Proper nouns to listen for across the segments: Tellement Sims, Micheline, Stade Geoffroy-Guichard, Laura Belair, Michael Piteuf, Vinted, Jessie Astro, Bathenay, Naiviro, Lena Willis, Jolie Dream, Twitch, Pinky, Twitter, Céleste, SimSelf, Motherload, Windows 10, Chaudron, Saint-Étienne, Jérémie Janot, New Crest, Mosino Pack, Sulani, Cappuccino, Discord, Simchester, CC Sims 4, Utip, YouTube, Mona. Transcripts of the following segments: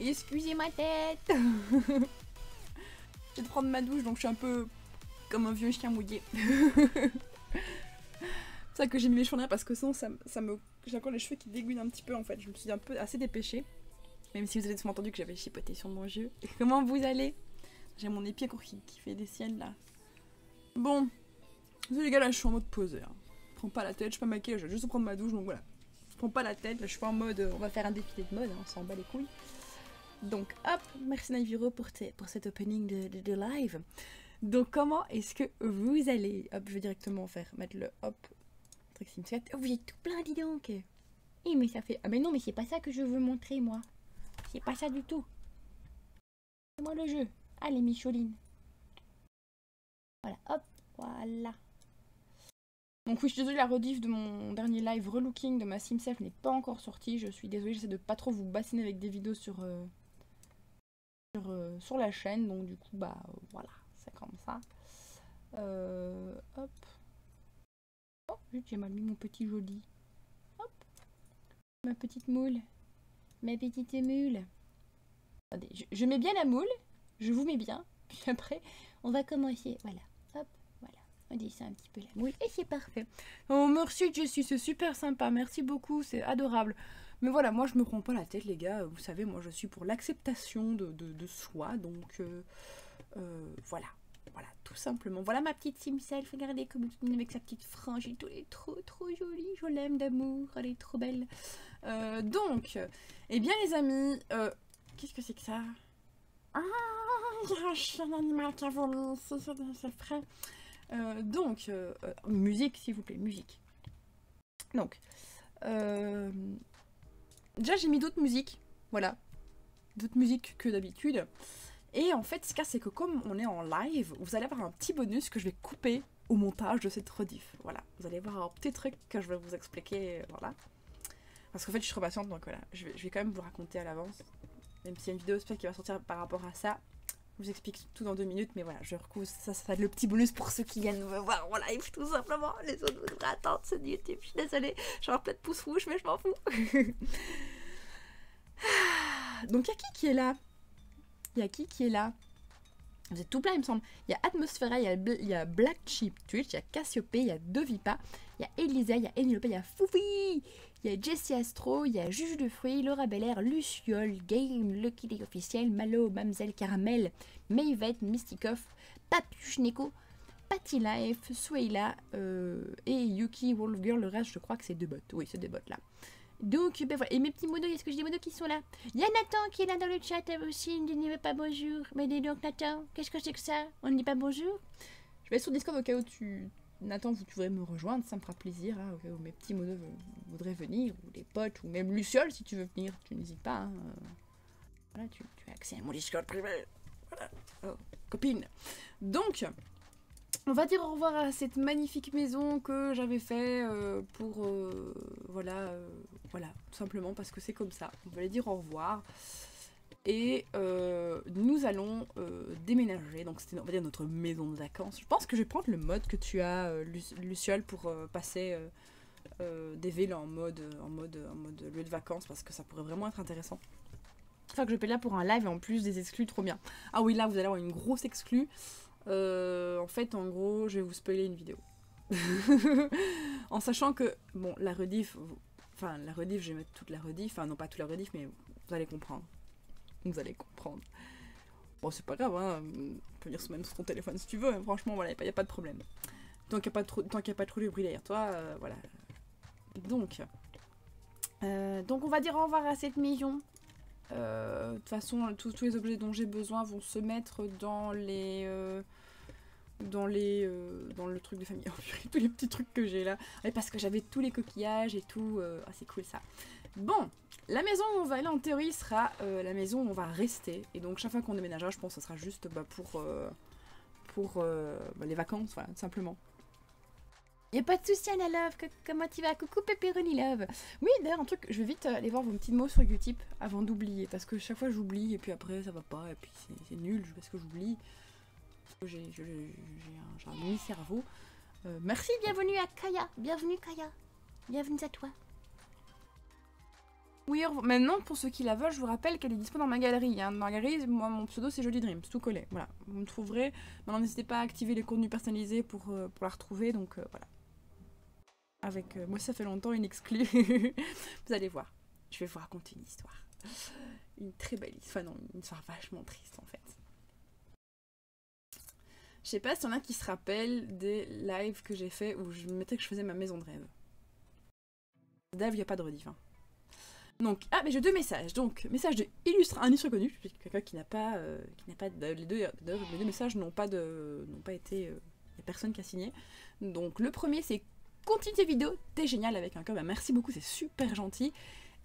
Excusez ma tête. Je vais prendre ma douche, donc je suis un peu comme un vieux chien mouillé. C'est ça que j'ai mis mes cheveux en l'air parce que sinon j'ai encore les cheveux qui dégoûtent un petit peu en fait. Je me suis un peu assez dépêchée. Même si vous avez entendu que j'avais chipoté sur mon jeu. Comment vous allez? J'ai mon épier qui fait des siennes là. Bon. Les gars, là je suis en mode poseur. Je prends pas la tête, je suis pas maquillée, je vais juste prendre ma douche, donc voilà. Je prends pas la tête, là je suis pas en mode on va faire un défilé de mode, hein, on s'en bat les couilles. Donc hop, merci Naiviro pour cet opening de live. Donc comment est-ce que vous allez? Hop, je vais directement mettre le hop. Truc Simchester. Oh, vous êtes tout plein, dis donc. Eh mais ça fait... Ah mais non, mais c'est pas ça que je veux montrer, moi. C'est pas ça du tout. C'est moi le jeu. Allez, Micheline. Voilà, hop, voilà. Donc oui, je suis désolée, la rediff de mon dernier live relooking de ma SimSelf n'est pas encore sortie. Je suis désolée, j'essaie de pas trop vous bassiner avec des vidéos sur la chaîne, donc du coup bah voilà, c'est comme ça. Hop. Oh, j'ai mal mis mon petit joli. Hop. Ma petite moule. Ma petite émule. Attendez, je mets bien la moule, je vous mets bien, puis après on va commencer. Voilà, hop, voilà. On descend un petit peu la moule et c'est parfait. On me reçut, je suis, c'est super sympa, merci beaucoup, c'est adorable. Mais voilà, moi je me prends pas la tête les gars, vous savez, moi je suis pour l'acceptation de soi, donc voilà. Voilà, tout simplement. Voilà ma petite SimSelf. Regardez comme elle avec sa petite frange et tout. Elle est trop, trop jolie. Je l'aime d'amour. Elle est trop belle. Donc, eh bien les amis, qu'est-ce que c'est que ça? Ah, il y a un chien animal qui a vomi. C'est vrai. Donc, musique s'il vous plaît, musique. Donc, déjà j'ai mis d'autres musiques. Voilà, d'autres musiques que d'habitude. Et en fait, ce cas, c'est que comme on est en live, vous allez avoir un petit bonus que je vais couper au montage de cette rediff. Voilà, vous allez voir un petit truc que je vais vous expliquer, voilà. Parce qu'en fait, je suis trop patiente, donc voilà, je vais quand même vous raconter à l'avance. Même s'il y a une vidéo spéciale qui va sortir par rapport à ça, je vous explique tout dans 2 minutes, mais voilà, je recouvre ça, ça fait le petit bonus pour ceux qui viennent me voir en live, tout simplement. Les autres, vous devrez attendre ce YouTube, je suis désolée, j'aurai plein de pouces rouges, mais je m'en fous. Donc, y'a qui est là? Y'a qui est là? Vous êtes tout plein, il me semble. Il y a Atmosphera, il y a Black Sheep Twitch, il y a Cassiope, il y a Devipa, il y a Elisa, il y a Enilopé, il y a Foufi, il y a Jessie Astro, il y a Juge de Fruits, Laura Belair, Luciole, Game, Lucky Day Officiel, Malo, Mamselle Caramel, Mayvette, Mystikoff, Papuchneko, Patty Life, Suela et Yuki Wolfgirl. Le reste, je crois que c'est 2 bots. Oui, c'est 2 bots là. Donc, ben voilà. Et mes petits modos, est-ce que j'ai des modos qui sont là? Il y a Nathan qui est là dans le chat aussi, il ne dit pas bonjour. Mais dis donc Nathan, qu'est-ce que c'est que ça? On ne dit pas bonjour? Je vais être sur Discord au cas où tu... Nathan, vous pourrez me rejoindre, ça me fera plaisir, hein, au cas où mes petits modos voudraient venir, ou les potes, ou même Luciole si tu veux venir, tu n'hésites pas. Hein. Voilà, tu as accès à mon Discord privé. Voilà, oh, copine. Donc... on va dire au revoir à cette magnifique maison que j'avais fait pour... voilà, tout simplement parce que c'est comme ça. On va les dire au revoir. Et nous allons déménager. Donc c'était, on va dire, notre maison de vacances. Je pense que je vais prendre le mode que tu as, Luciole, pour passer des villes en mode lieu de vacances, parce que ça pourrait vraiment être intéressant. Enfin que je paye là pour un live et en plus des exclus, trop bien. Ah oui, là vous allez avoir une grosse exclue. En fait, en gros, je vais vous spoiler une vidéo. En sachant que, bon, la rediff, enfin, la rediff, je vais mettre toute la rediff, enfin, non pas toute la rediff, mais vous allez comprendre. Vous allez comprendre. Bon, c'est pas grave, hein, on peut venir même sur ton téléphone si tu veux, hein. Franchement, voilà, il n'y a pas de problème. Tant qu'il n'y a pas trop de bruit derrière toi, voilà. Donc, on va dire au revoir à cette maison. De toute façon, tous les objets dont j'ai besoin vont se mettre dans les... dans le truc de famille. Oh, purée, tous les petits trucs que j'ai là. Ouais, parce que j'avais tous les coquillages et tout. Ah, c'est cool ça. Bon, la maison où on va aller en théorie sera la maison où on va rester. Et donc, chaque fois qu'on déménagera, je pense que ça sera juste bah, pour les vacances, voilà, tout simplement. Y'a pas de soucis à la love, comment tu vas? Coucou Pepperoni Love. Oui, d'ailleurs un truc, je vais vite aller voir vos petits mots sur Utip avant d'oublier, parce que chaque fois j'oublie et puis après ça va pas et puis c'est nul parce que j'oublie. J'ai un mini-cerveau. Merci, bienvenue à Kaya, bienvenue Kaya, bienvenue à toi. Oui, maintenant pour ceux qui la veulent, je vous rappelle qu'elle est disponible dans ma galerie. Hein. Ma galerie, moi, mon pseudo c'est Jolie Dream, c'est tout collé. Voilà, vous me trouverez. Maintenant n'hésitez pas à activer les contenus personnalisés pour la retrouver, donc voilà. Avec moi ça fait longtemps une exclue. Vous allez voir, je vais vous raconter une histoire, une très belle histoire, enfin non, une histoire vachement triste en fait. Je sais pas s'il y en a qui se rappellent des lives que j'ai fait où je mettais que je faisais ma maison de rêve. Dave, il n'y a pas de rediff. Hein. Donc, ah mais j'ai 2 messages, donc message de illustre, un illustre connu, quelqu'un qui n'a pas, les deux messages n'ont pas été, il n'y a personne qui a signé. Donc le premier c'est continue tes vidéos, t'es génial avec un cœur, bah, merci beaucoup, c'est super gentil.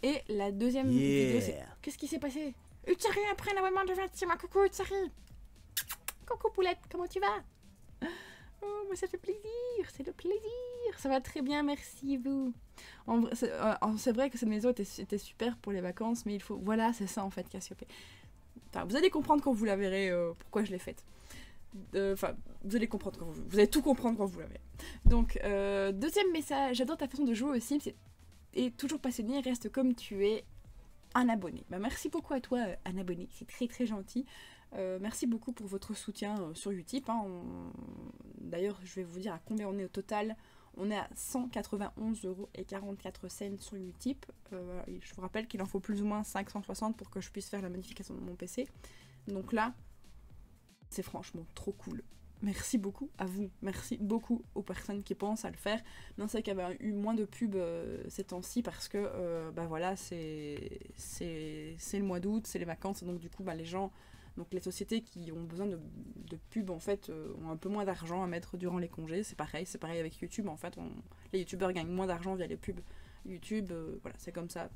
Et la deuxième vidéo c'est qu'est-ce qui s'est passé? Utari après la maman de Fatima, coucou Utari, coucou Poulette, comment tu vas? Oh, mais ça fait plaisir, c'est le plaisir. Ça va très bien, merci vous. C'est vrai que cette maison était super pour les vacances, mais il faut... Voilà, c'est ça en fait, Cassiopée. Enfin, vous allez comprendre quand vous la verrez pourquoi je l'ai faite. Enfin, vous allez comprendre quand vous... Vous allez tout comprendre quand vous la verrez. Donc, deuxième message, j'adore ta façon de jouer aux Sims. Et toujours passionné, reste comme tu es, un abonné. Bah, merci beaucoup à toi, un abonné, c'est très très gentil. Merci beaucoup pour votre soutien sur Utip. Hein, d'ailleurs, je vais vous dire à combien on est au total. On est à 191,44 € sur Utip. Je vous rappelle qu'il en faut plus ou moins 560 pour que je puisse faire la modification de mon PC. Donc là, c'est franchement trop cool. merci beaucoup à vous, merci beaucoup aux personnes qui pensent à le faire. Non, c'est qu'il y avait eu moins de pubs ces temps-ci parce que bah voilà, c'est le mois d'août, c'est les vacances, donc du coup bah, les gens, donc les sociétés qui ont besoin de pubs en fait ont un peu moins d'argent à mettre durant les congés. C'est pareil avec YouTube en fait, les youtubeurs gagnent moins d'argent via les pubs YouTube, voilà, c'est comme ça,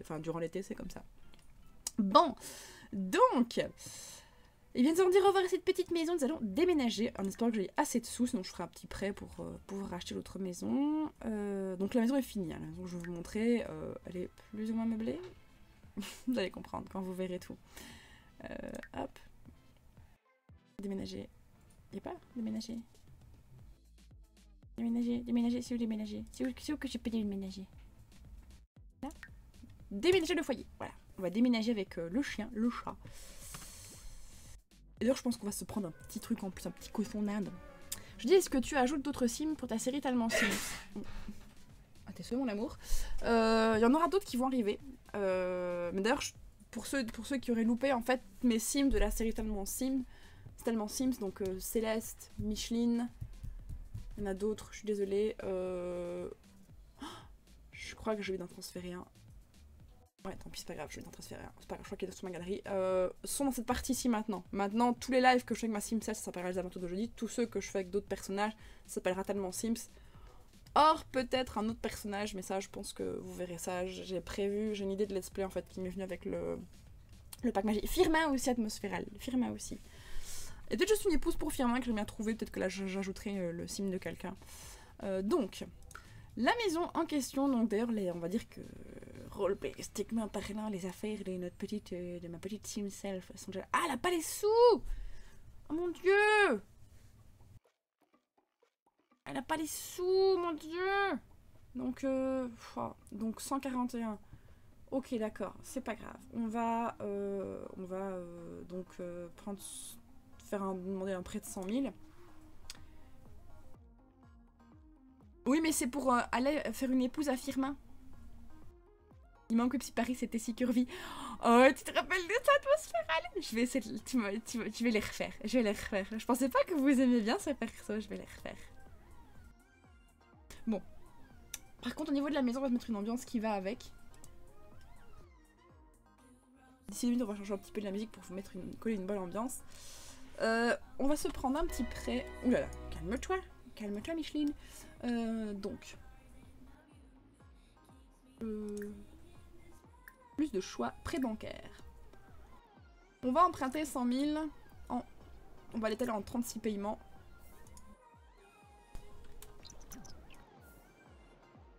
enfin durant l'été c'est comme ça. Bon, donc... Et bien, nous allons dire au revoir à cette petite maison. Nous allons déménager en espérant que j'ai assez de sous. Sinon, je ferai un petit prêt pour pouvoir acheter l'autre maison. Donc, la maison est finie. Hein. La maison que je vais vous montrer, elle est plus ou moins meublée. Vous allez comprendre quand vous verrez tout. Hop. Déménager. Il n'y a pas déménager. Déménager, déménager. C'est où déménager? C'est où que je peux déménager? Là. Déménager le foyer. Voilà. On va déménager avec le chien, le chat. D'ailleurs, je pense qu'on va se prendre un petit truc en plus, un petit cochon d'Inde. Je dis, est-ce que tu ajoutes d'autres sims pour ta série Tellement Sims? Ah, t'es seul, mon amour. Il y en aura d'autres qui vont arriver. Mais d'ailleurs, pour ceux qui auraient loupé, en fait, mes sims de la série Tellement Sims, donc Céleste, Micheline, il y en a d'autres, je suis désolée. Je crois que je vais d'en transférer un. Ouais, tant pis, c'est pas grave, je vais en transférer un. C'est pas grave, je crois qu'il est sur ma galerie. Sont dans cette partie-ci maintenant. Maintenant, tous les lives que je fais avec ma SimSelf, ça s'appellera les aventures de jeudi. Tous ceux que je fais avec d'autres personnages, ça s'appellera Tellement Sims. Or, peut-être un autre personnage, mais ça, je pense que vous verrez ça. J'ai prévu, j'ai une idée de let's play en fait qui m'est venue avec le pack magique. Firmin aussi, atmosphérale. Firmin aussi. Et peut-être juste une épouse pour Firmin que j'aime bien trouver. Peut-être que là, j'ajouterai le sim de quelqu'un. Donc, la maison en question. Donc, d'ailleurs, on va dire que. Roleplay, stigma parlant, les affaires de notre petite, de ma petite SimSelf sont déjà... Ah, elle a pas les sous! Oh mon dieu! Elle a pas les sous, mon dieu! Donc, donc 141. Ok, d'accord, c'est pas grave. On va donc demander un prêt de 100 000. Oui, mais c'est pour aller faire une épouse à Firmin. Il manque que si Paris c'était si curvy. Oh, tu te rappelles de ça, atmosphérale? Je vais essayer de... tu vas les refaire. Je vais les refaire. Je pensais pas que vous aimiez bien ces persos. Je vais les refaire. Bon. Par contre, au niveau de la maison, on va se mettre une ambiance qui va avec. D'ici 2 minutes, on va changer un petit peu de la musique pour vous mettre coller une bonne ambiance. On va se prendre un petit prêt. Ouh là là, calme-toi. Calme-toi, Micheline. Donc. Plus de choix pré-bancaire. On va emprunter 100 000. On va l'étaler en 36 paiements.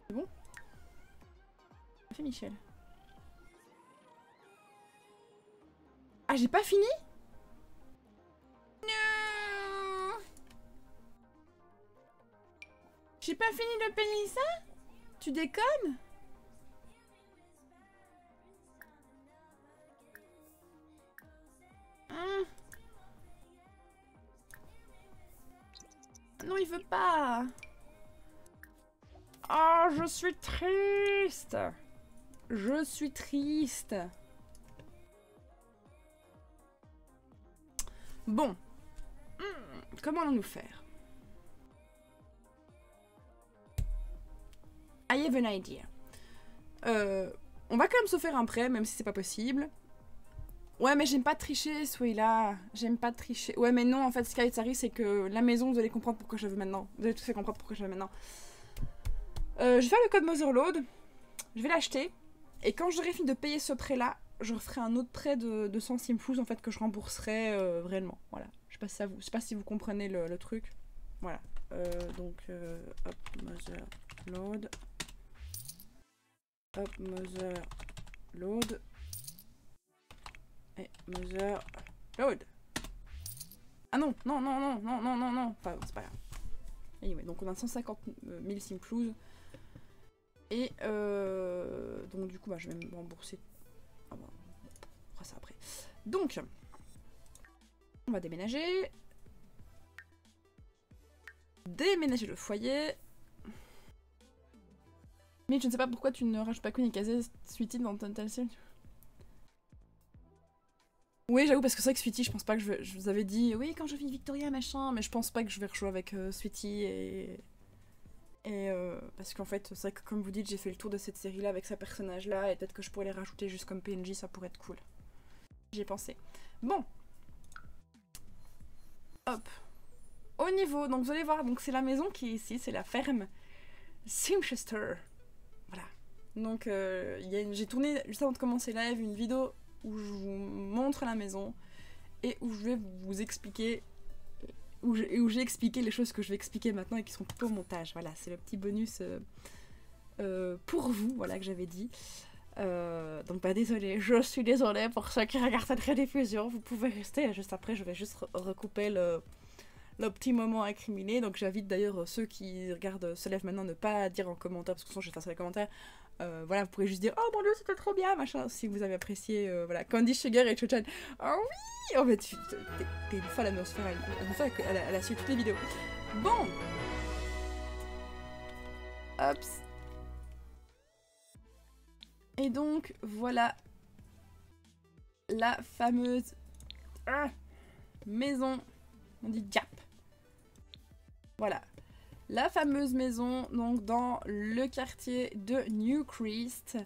C'est bon? J'ai fait Michel. Ah, j'ai pas fini? Non! J'ai pas fini de payer ça? Tu déconnes? Non, il veut pas. Oh, je suis triste. Je suis triste. Bon. Comment allons-nous faire? I have an idea. On va quand même se faire un prêt, même si c'est pas possible. Ouais, mais j'aime pas tricher, Swayla. J'aime pas tricher. Ouais, mais non, en fait, ce qui arrive, c'est que la maison, vous allez comprendre pourquoi je veux maintenant. Vous allez tout faire comprendre pourquoi je veux maintenant. Je vais faire le code Motherload. Je vais l'acheter. Et quand j'aurai fini de payer ce prêt-là, je referai un autre prêt de 100 Simfous, en fait, que je rembourserai réellement. Voilà. Je sais pas si vous comprenez le truc. Voilà. Hop, Motherload. Hop, Motherload. Et Motherload. Ah non, non, non, non, non, non, non, non. Enfin, c'est pas grave. Anyway, donc on a 150 000 Simplouz. Et donc du coup, bah, je vais me rembourser. Ah bah, on fera ça après. Donc, on va déménager. Déménager le foyer. Mais je ne sais pas pourquoi tu ne rages pas Queen et Casey suite dans ton tel. Oui, j'avoue, parce que c'est vrai que Sweetie, je pense pas que je vous avais dit, oui, quand je vis Victoria, machin, mais je pense pas que je vais rejouer avec Sweetie et parce qu'en fait, c'est vrai que comme vous dites, j'ai fait le tour de cette série-là avec ce personnage-là, et peut-être que je pourrais les rajouter juste comme PNJ, ça pourrait être cool. J'y ai pensé. Bon. Hop. Au niveau, donc vous allez voir, donc c'est la maison qui est ici, c'est la ferme Simchester. Voilà. Donc j'ai tourné, juste avant de commencer live, une vidéo où je vous montre la maison et où je vais vous expliquer, où j'ai expliqué les choses que je vais expliquer maintenant et qui sont plutôt au montage. Voilà, c'est le petit bonus pour vous, voilà, que j'avais dit. Donc bah désolée, je suis désolée pour ceux qui regardent cette rediffusion, vous pouvez rester, juste après je vais juste recouper le petit moment incriminé. Donc j'invite d'ailleurs ceux qui regardent Se Lève maintenant ne pas dire en commentaire, parce que sinon je fasse les commentaires. Voilà, vous pouvez juste dire oh mon dieu c'était trop bien machin si vous avez apprécié. Voilà, Candy Sugar et Chochan, oh oui, en fait t'es une folle à me faire, elle a suivi toutes les vidéos. Bon, hop. Et donc, voilà la fameuse maison, on dit Diap. Voilà, la fameuse maison, donc dans le quartier de New Crest.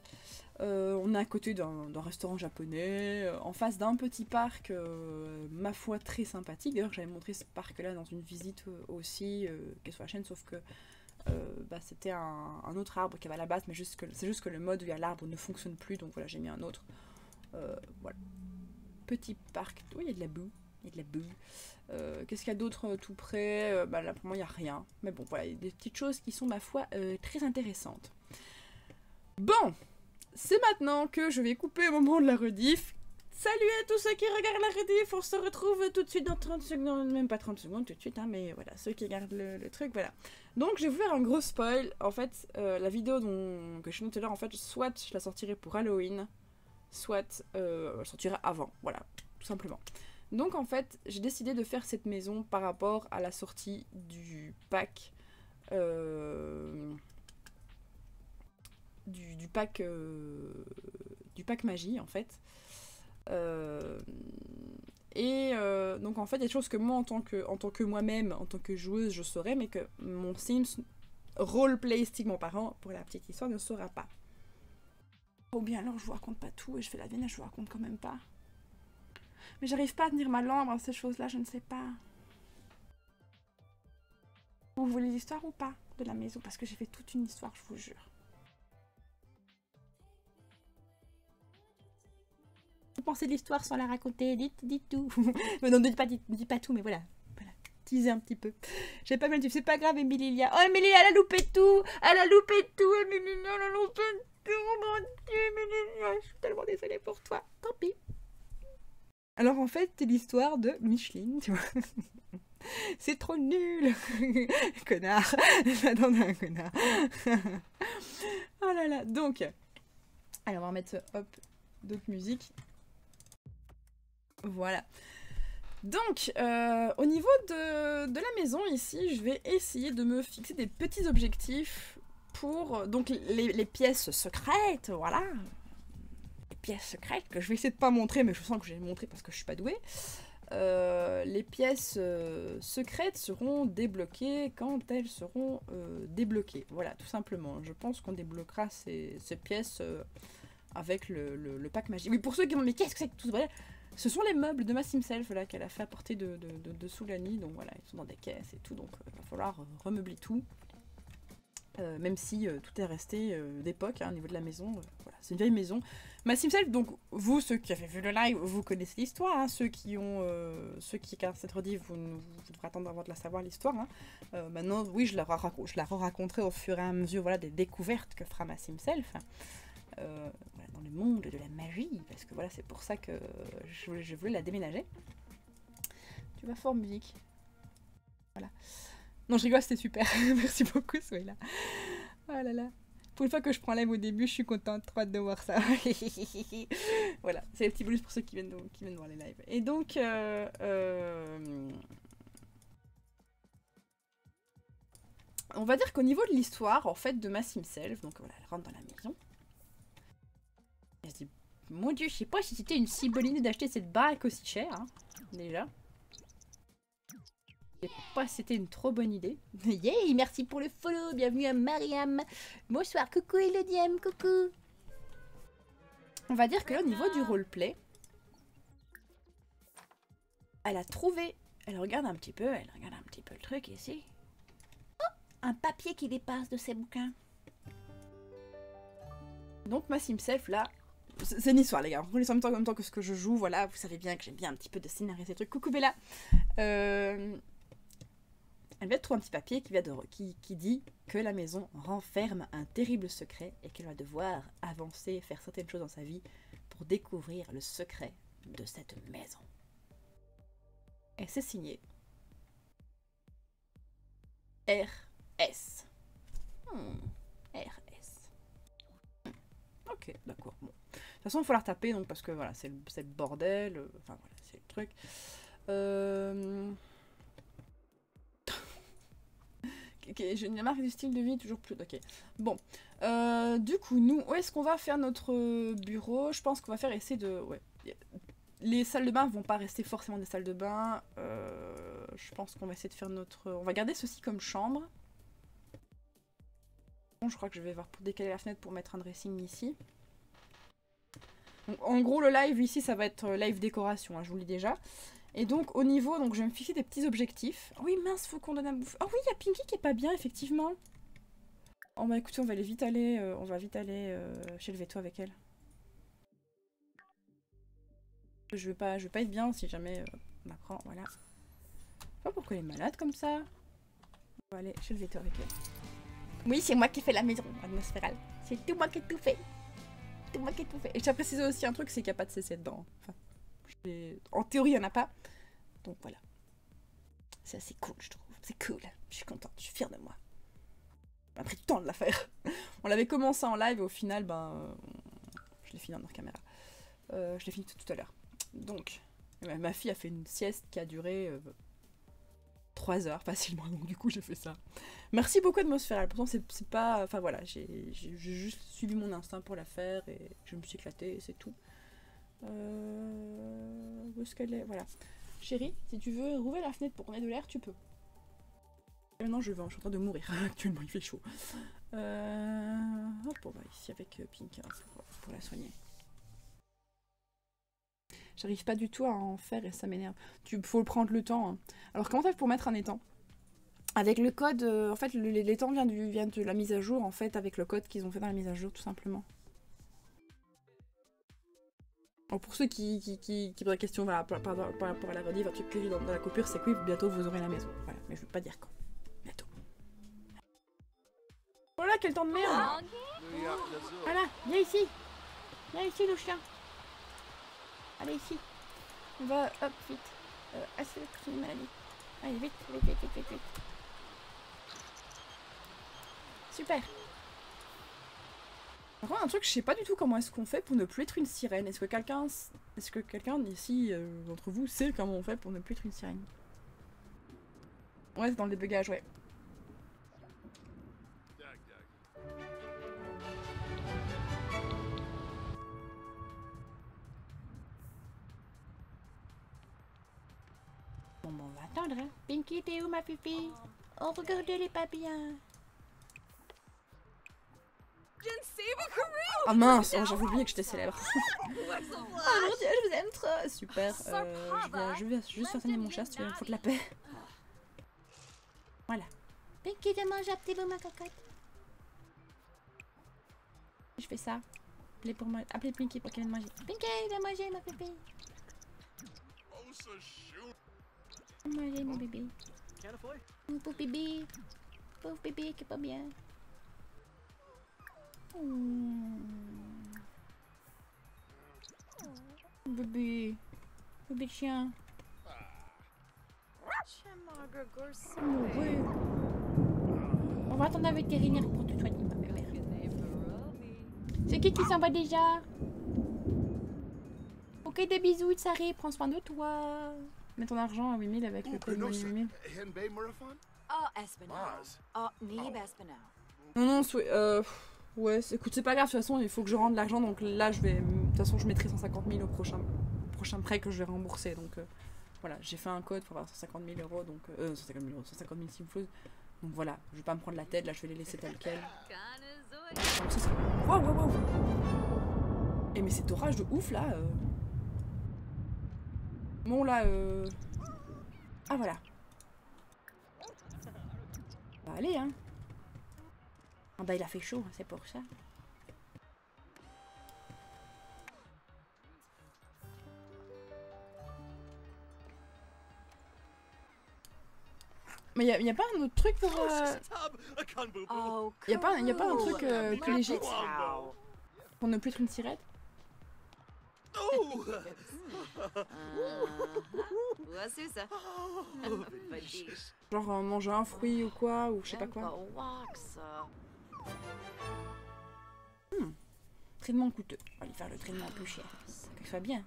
On est à côté d'un restaurant japonais, en face d'un petit parc, ma foi très sympathique. D'ailleurs, j'avais montré ce parc-là dans une visite aussi, qui est sur la chaîne, sauf que... bah, c'était un autre arbre qui avait à la base, mais c'est juste que le mode où il y a l'arbre ne fonctionne plus, donc voilà, j'ai mis un autre. Voilà. Petit parc. Oh, il y a de la boue. Il y a de la boue. Qu'est-ce qu'il y a d'autre tout près? Bah, là, pour moi, il n'y a rien. Mais bon, voilà, il y a des petites choses qui sont, ma foi, très intéressantes. Bon, c'est maintenant que je vais couper au moment de la rediff. Salut à tous ceux qui regardent la rediff, on se retrouve tout de suite dans 30 secondes, même pas 30 secondes tout de suite, hein, mais voilà, ceux qui regardent le truc, voilà. Donc je vais vous faire un gros spoil, en fait, la vidéo que je fais tout à l'heure, en fait, soit je la sortirai pour Halloween, soit je la sortirai avant, voilà, tout simplement. Donc en fait, j'ai décidé de faire cette maison par rapport à la sortie du pack, du pack magie, en fait. Donc en fait il y a des choses que moi en tant que moi-même, en tant que joueuse je saurais, mais que mon Sims roleplaystigment parlant, pour la petite histoire, ne saura pas. Oh bien alors je vous raconte pas tout et je fais la vienne et je vous raconte quand même pas. Mais j'arrive pas à tenir ma langue, hein, ces choses-là, je ne sais pas. Vous voulez l'histoire ou pas de la maison? Parce que j'ai fait toute une histoire, je vous jure. Pensez de l'histoire sans la raconter, dites tout. Mais non, ne dites pas tout, mais voilà, voilà, teaser un petit peu. J'ai pas mal, c'est pas grave, Emilia. Oh, Emilia, elle a loupé tout, Emilia, elle a loupé tout, mon dieu, Emilia, je suis tellement désolée pour toi, tant pis. Alors en fait, c'est l'histoire de Micheline, tu vois. C'est trop nul. Connard, attendez, un connard. Oh là là, donc, alors on va mettre hop, d'autres musiques. Voilà. Donc, au niveau de la maison ici, je vais essayer de me fixer des petits objectifs pour donc les pièces secrètes, voilà. Les pièces secrètes que je vais essayer de pas montrer, mais je sens que je vais les montrer parce que je suis pas douée. Les pièces secrètes seront débloquées quand elles seront débloquées. Voilà, tout simplement. Je pense qu'on débloquera ces pièces avec le pack magie. Oui, pour ceux qui m'ont dit, mais qu'est-ce que c'est que tout ce bordel? Ce sont les meubles de ma SimSelf là qu'elle a fait apporter de Sulani, donc voilà, ils sont dans des caisses et tout, donc il va falloir remeubler tout, même si tout est resté d'époque, hein, au niveau de la maison, voilà, c'est une vieille maison. Ma SimSelf, donc vous, ceux qui avez vu le live, vous connaissez l'histoire, hein, ceux qui regardent cette rediff, vous devrez attendre avant de la savoir l'histoire, hein. Maintenant, oui, je la re-raconterai au fur et à mesure, voilà, des découvertes que fera ma SimSelf. Voilà, dans le monde de la magie, parce que voilà, c'est pour ça que je voulais la déménager. Tu vas fort musique. Voilà. Non, je rigole, c'était super. Merci beaucoup, Soyla. Oh là là. Pour une fois que je prends live au début, je suis contente, trop hâte de voir ça. Voilà, c'est les petits bonus pour ceux qui viennent voir les lives. Et donc, on va dire qu'au niveau de l'histoire, en fait, de ma SimSelf, donc voilà, elle rentre dans la maison. Elle se dit, Mon dieu, je sais pas si c'était une si bonne idée d'acheter cette baraque aussi chère, hein, déjà. Je sais pas si c'était une trop bonne idée. Yay, merci pour le follow, bienvenue à Mariam. Bonsoir, coucou Elodie M, coucou. On va dire que là, au niveau du roleplay, elle a trouvé. Elle regarde un petit peu le truc ici. Oh, un papier qui dépasse de ses bouquins. Donc ma SimSelf là, c'est une histoire les gars, on les en même temps que ce que je joue, voilà, vous savez bien que j'aime bien un petit peu de scénariser les trucs. Coucou Bella. Elle vient de trouver un petit papier qui dit que la maison renferme un terrible secret et qu'elle va devoir avancer et faire certaines choses dans sa vie pour découvrir le secret de cette maison. Et c'est signé R.S. R.S. Ok, d'accord, bon. De toute façon, il faut la retaper, donc, parce que voilà, c'est le bordel, enfin voilà, c'est le truc. Okay, j'ai une marque du style de vie, toujours plus, ok. Bon, du coup, nous, où est-ce qu'on va faire notre bureau? Je pense qu'on va faire essayer de... Ouais. Les salles de bain vont pas rester forcément des salles de bain. Je pense qu'on va essayer de faire notre... On va garder ceci comme chambre. Bon, je crois que je vais voir pour décaler la fenêtre pour mettre un dressing ici. Donc, en gros, le live ici, ça va être live décoration, hein, je vous le dis déjà. Et donc, au niveau, donc, je vais me fixer des petits objectifs. Oh oui, mince, faut qu'on donne à bouffer. Oh oui, il y a Pinky qui est pas bien, effectivement. Oh bah écoutez, on va aller vite aller, chez le veto avec elle. Je vais pas être bien si jamais on apprend, voilà. Je sais pas pourquoi elle est malade comme ça. On va aller chez le veto avec elle. Oui, c'est moi qui ai fait la maison atmosphérale. C'est tout moi qui ai tout fait. Tout moi qui ai tout fait. Et je tiens à préciser aussi un truc, c'est qu'il n'y a pas de CC dedans. Enfin, en théorie, il n'y en a pas. Donc voilà. C'est assez cool, je trouve. C'est cool. Je suis contente, je suis fière de moi. On a pris du temps de la faire. On l'avait commencé en live et au final, ben... Je l'ai fini en hors caméra. Je l'ai fini tout à l'heure. Donc, ma fille a fait une sieste qui a duré 3 heures facilement, donc du coup j'ai fait ça. Merci beaucoup Atmosphérale, pourtant c'est pas... Enfin voilà, j'ai juste suivi mon instinct pour la faire et je me suis éclatée et c'est tout. Où est-ce qu'elle est? Voilà. Chérie, si tu veux rouvrir la fenêtre pour qu'on ait de l'air, tu peux. Maintenant je suis en train de mourir, actuellement il fait chaud. Hop, on va ici avec Pink hein, pour la soigner. J'arrive pas du tout à en faire et ça m'énerve. Faut prendre le temps. Hein. Alors comment t'as fait pour mettre un étang? Avec le code, en fait l'étang vient de la mise à jour en fait, avec le code qu'ils ont fait dans la mise à jour tout simplement. Alors, pour ceux qui posent la question voilà, par rapport à la rediff, un truc que j'ai dans la coupure c'est que oui, bientôt vous aurez la maison. Voilà, mais je veux pas dire quand. Bientôt. Oh là, quel temps de merde hein. Voilà, viens ici le chien. Allez ici, on va, hop, vite, assez de maladie. Allez, vite. Super. Par contre, un truc, je sais pas du tout comment est-ce qu'on fait pour ne plus être une sirène. Est-ce que quelqu'un d'ici, d'entre vous, sait comment on fait pour ne plus être une sirène? Ouais, c'est dans le débugage, ouais. Bon, on va attendre. Hein. Pinky, t'es où ma pipi? Oh, regardez les papillons. Ah mince, oh, j'avais oublié que j'étais célèbre. Oh mon dieu, je vous aime trop. Super. Je vais juste faire mon chat, il me faut de la paix. Voilà. Pinky, viens manger un petit bout ma cocotte. Je fais ça. Appelez Pinky pour qu'elle vienne manger. Pinky, viens manger ma pipi. Manger mon bébé. Mon pauvre bébé qui est pas bien. Bébé chien. On va attendre un vétérinaire pour te soigner, ma mère. C'est qui s'en va déjà? Ok, des bisous, Tsari, prends soin de toi. Mets ton argent à 8000 avec le code de 8000. Non, Ouais, écoute, c'est pas grave, de toute façon, il faut que je rende l'argent, donc là, je vais... De toute façon, je mettrai 150 000 au prochain prêt que je vais rembourser, donc... voilà, j'ai fait un code pour avoir 150 000 €, donc... 150 000 simflous, donc voilà, je vais pas me prendre la tête, là, je vais les laisser telles quelles. Donc ce serait... Waouh, waouh, waouh. Eh, mais cet orage de ouf, là Bon, là, Ah, voilà. Bah, allez, hein. Ah bah il a fait chaud, c'est pour ça. Mais y a pas un autre truc pour... Y a pas un truc plus légit pour ne plus être une sirette? Genre manger un fruit ou quoi, ou je sais pas quoi. Traitement coûteux. On va lui faire le traitement plus cher. Que ce soit bien.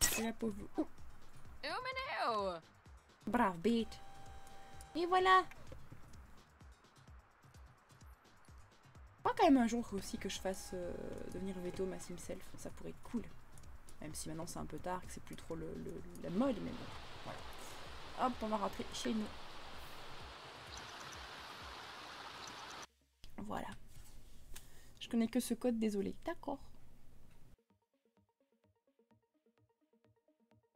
C'est la pauvre. Oh. Brave bête. Et voilà. Pas quand même un jour aussi que je fasse devenir veto ma SimSelf. Ça pourrait être cool. Même si maintenant c'est un peu tard, que c'est plus trop la mode. Mais bon. Voilà. Hop, on va rentrer chez nous. Voilà. Je connais que ce code, désolé. D'accord.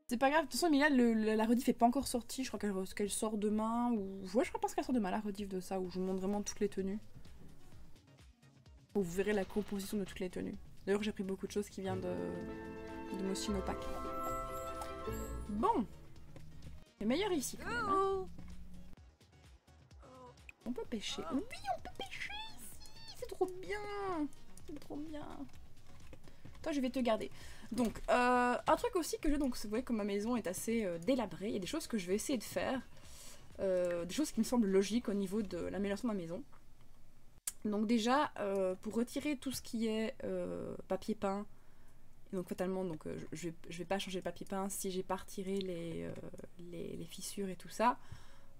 C'est pas grave, de toute façon, mais là, la rediff est pas encore sortie. Je crois qu'elle sort demain. Ou... Ouais, je crois pas qu'elle sort demain, la rediff de ça, où je vous montre vraiment toutes les tenues. Où vous verrez la composition de toutes les tenues. D'ailleurs, j'ai pris beaucoup de choses qui viennent de Mosino Pack. Bon. C'est meilleur ici, quand même, hein. On peut pêcher. Oui, on peut pêcher. C'est trop bien! C'est trop bien! Toi, je vais te garder. Donc, un truc aussi que je... Donc, vous voyez comme ma maison est assez délabrée, il y a des choses que je vais essayer de faire. Des choses qui me semblent logiques au niveau de l'amélioration de ma maison. Donc déjà, pour retirer tout ce qui est papier peint, donc fatalement, donc, je vais pas changer le papier peint si j'ai pas retiré les fissures et tout ça.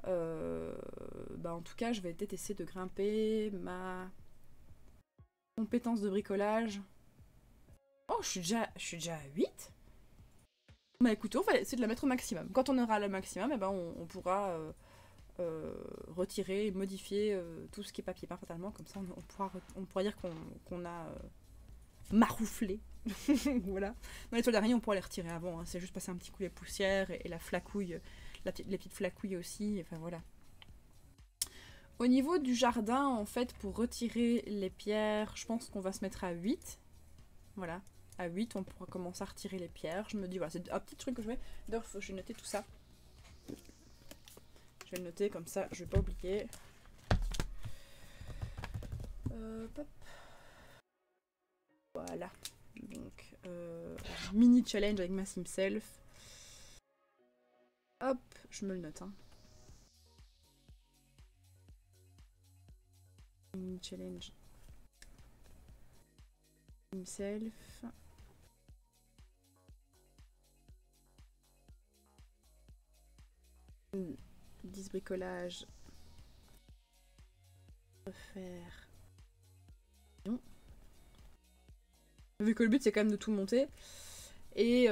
Bah en tout cas, je vais peut-être essayer de grimper ma... Compétences de bricolage. Oh, je suis déjà à 8. Bah écoutez, on va essayer de la mettre au maximum. Quand on aura le maximum, eh ben on pourra retirer, modifier tout ce qui est papier peint fatalement. Comme ça, on pourra dire qu'on a marouflé. Voilà. Dans les toiles d'araignée, on pourra les retirer avant. Hein. C'est juste passer un petit coup les poussières et la flacouille, les petites flacouilles aussi. Enfin voilà. Au niveau du jardin, en fait, pour retirer les pierres, je pense qu'on va se mettre à 8. Voilà, à 8, on pourra commencer à retirer les pierres. Je me dis, voilà, c'est un petit truc que je vais... D'ailleurs, je vais noter tout ça. Je vais le noter comme ça, je vais pas oublier. Pop. Voilà. Donc, mini challenge avec ma SimSelf. Hop, je me le note, hein. Challenge himself. Disbricolage. Refaire. Non. Vu que le but c'est quand même de tout monter. Et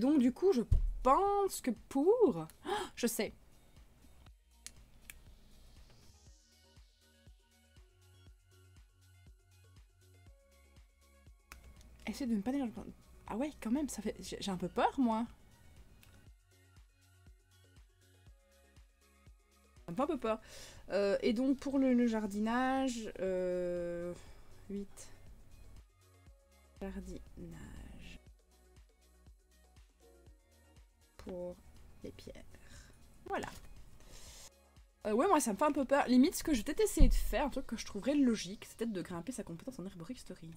donc du coup je pense que pour... Oh, je sais. Essayer de ne pas déranger. Ah ouais, quand même, ça fait... J'ai un peu peur, moi. Ça me fait un peu peur. Et donc, pour le jardinage... 8. Jardinage. Pour les pierres. Voilà. Ouais, moi, ça me fait un peu peur. Limite, ce que je vais peut-être essayer de faire, un truc que je trouverais logique, c'est peut-être de grimper sa compétence en herboristerie.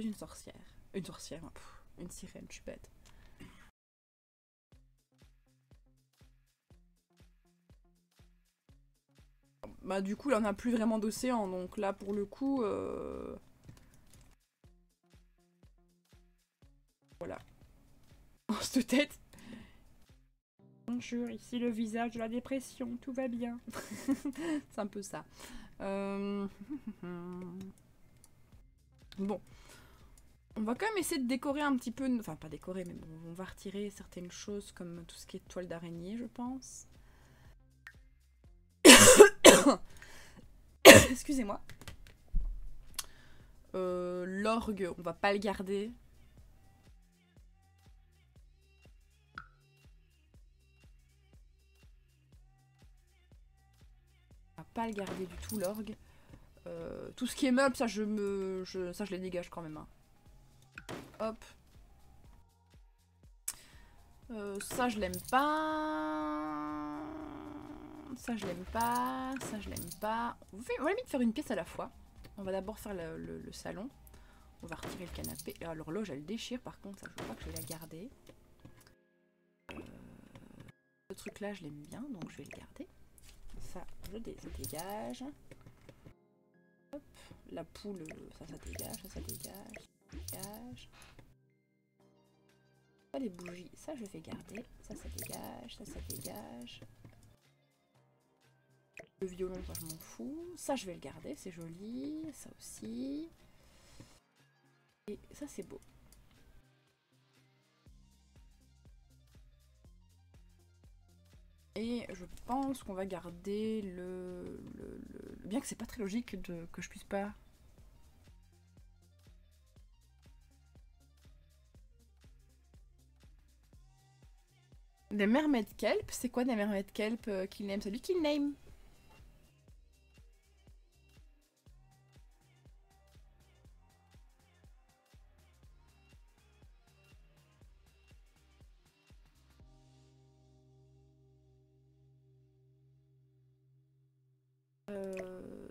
Une sorcière. Une sorcière, hein. Pff, une sirène, je suis bête. Bah du coup là on n'a plus vraiment d'océan, donc là pour le coup... Voilà. Oh, cette tête. Bonjour, ici le visage de la dépression, tout va bien. C'est un peu ça. Bon. On va quand même essayer de décorer un petit peu... Enfin, pas décorer, mais bon, on va retirer certaines choses comme tout ce qui est toile d'araignée, je pense. Excusez-moi. L'orgue, on va pas le garder. On va pas le garder du tout, l'orgue. Tout ce qui est meuble, ça je les dégage quand même. Hein. Hop. Ça je l'aime pas. Ça je l'aime pas. Ça je l'aime pas. On va limite faire une pièce à la fois. On va d'abord faire le salon. On va retirer le canapé. Ah, l'horloge elle déchire par contre, ça je crois que je vais la garder. Ce truc là je l'aime bien donc je vais le garder. Ça je dégage. Hop. La poule, ça dégage, ça dégage, ça dégage. Ça les bougies, ça je vais garder. Ça dégage, ça dégage. Le violon, ça je m'en fous. Ça je vais le garder, c'est joli. Ça aussi. Et ça c'est beau. Et je pense qu'on va garder le... Bien que c'est pas très logique que je puisse pas... Des mermaids kelp, c'est quoi des mermaids kelp qu'il name? Celui qu'il name.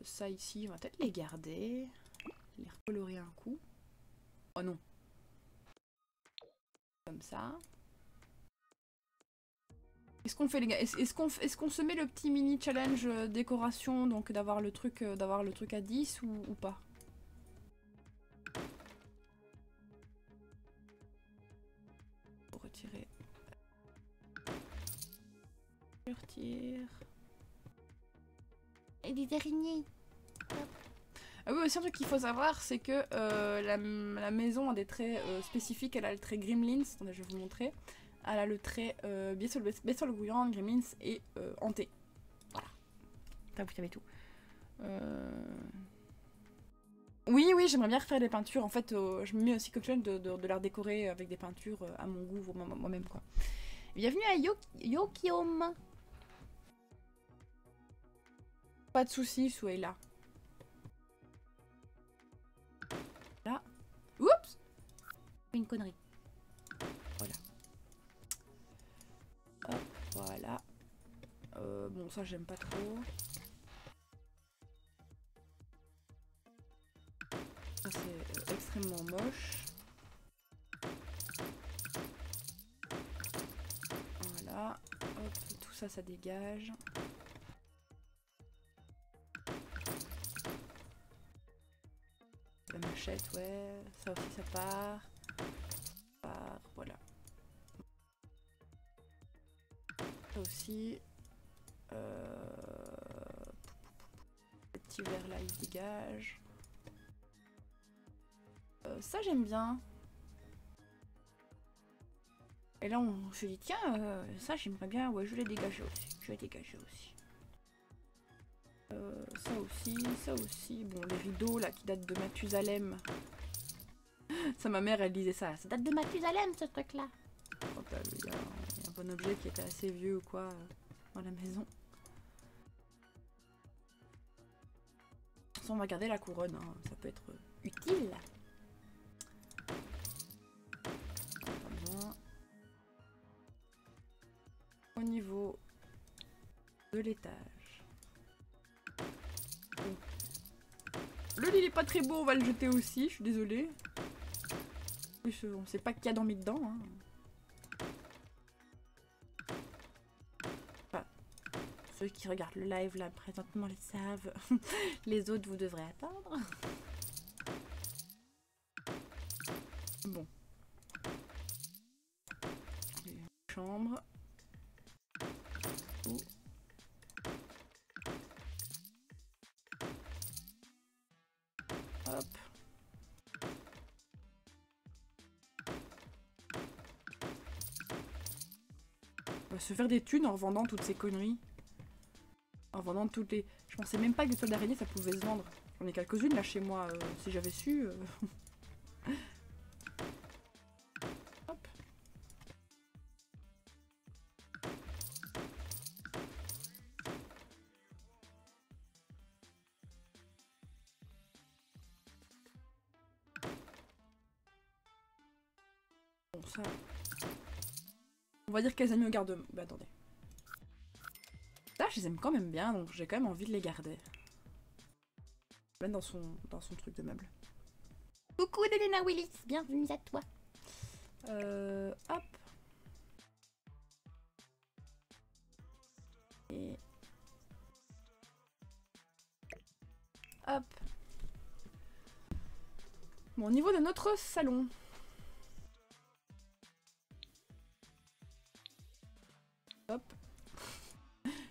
Ça ici, on va peut-être les garder, les recolorer un coup. Oh non. Comme ça. Est-ce qu'on fait les gars, est-ce qu'on se met le petit mini challenge décoration, donc d'avoir le truc à 10 ou pas? Pour retirer. Je retire. Et des araignées. Ah oui, aussi un truc qu'il faut savoir, c'est que la maison a des traits spécifiques. Elle a le trait Gremlins, attendez je vais vous montrer. Elle a le trait Bestiole Gouillante, Gremlins et Hanté. Voilà. Vous savez tout. Oui, j'aimerais bien refaire des peintures. En fait, je me mets aussi comme challenge de la redécorer avec des peintures à mon goût, moi-même quoi. Bienvenue à Yokiom. Pas de soucis, soyez là. Là. Oups! Une connerie. Voilà. Hop, voilà. Bon, ça, j'aime pas trop. Ça, c'est extrêmement moche. Voilà. Hop, tout ça, ça dégage. Machette, ouais, ça aussi ça part. Voilà. Ça aussi. Le petit verre là il dégage. Ça j'aime bien. Et là on se dit tiens, ça j'aimerais bien, ouais je l'ai dégagé aussi. Ça aussi, bon les rideaux là qui datent de Mathusalem. Ça ma mère elle disait ça, ça date de Mathusalem ce truc là. Oh bah il y a un bon objet qui était assez vieux ou quoi dans la maison. On va garder la couronne, hein. Ça peut être utile. Pas besoin. Au niveau de l'étage. Le lit il est pas très beau, on va le jeter aussi, je suis désolée. En plus, on sait pas qui a dormi dedans. Hein. Enfin, ceux qui regardent le live là présentement le savent. Les autres vous devrez attendre. Bon. Une chambre. Oh. Hop. On va se faire des thunes en vendant toutes ces conneries. En vendant toutes les... Je pensais même pas que les toiles d'araignée ça pouvait se vendre. J'en ai quelques-unes là chez moi, si j'avais su... Hop. Bon ça... On va dire qu'elles aiment au garde... Bah attendez. Là je les aime quand même bien, donc j'ai quand même envie de les garder. Même dans son truc de meuble. Coucou de Lena Willis, bienvenue à toi. Hop. Et... Hop. Bon, au niveau de notre salon. Hop.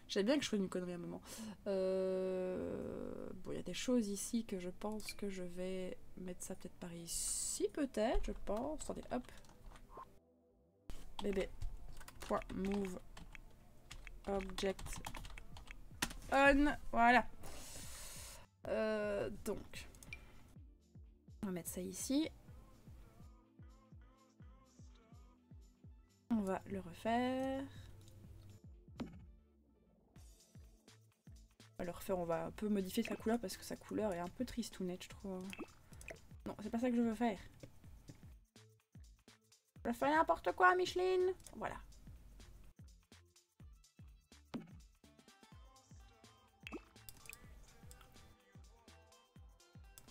J'aime bien que je fasse une connerie à un moment. Bon, il y a des choses ici que je pense que je vais mettre ça peut-être par ici, peut-être, je pense. Attendez, hop. Bébé. Point. Move. Object. On. Voilà. Donc. On va mettre ça ici. On va le refaire. Alors faire, on va un peu modifier sa couleur parce que sa couleur est un peu tristounette, je trouve. Non, c'est pas ça que je veux faire. Je fais n'importe quoi, Micheline. Voilà.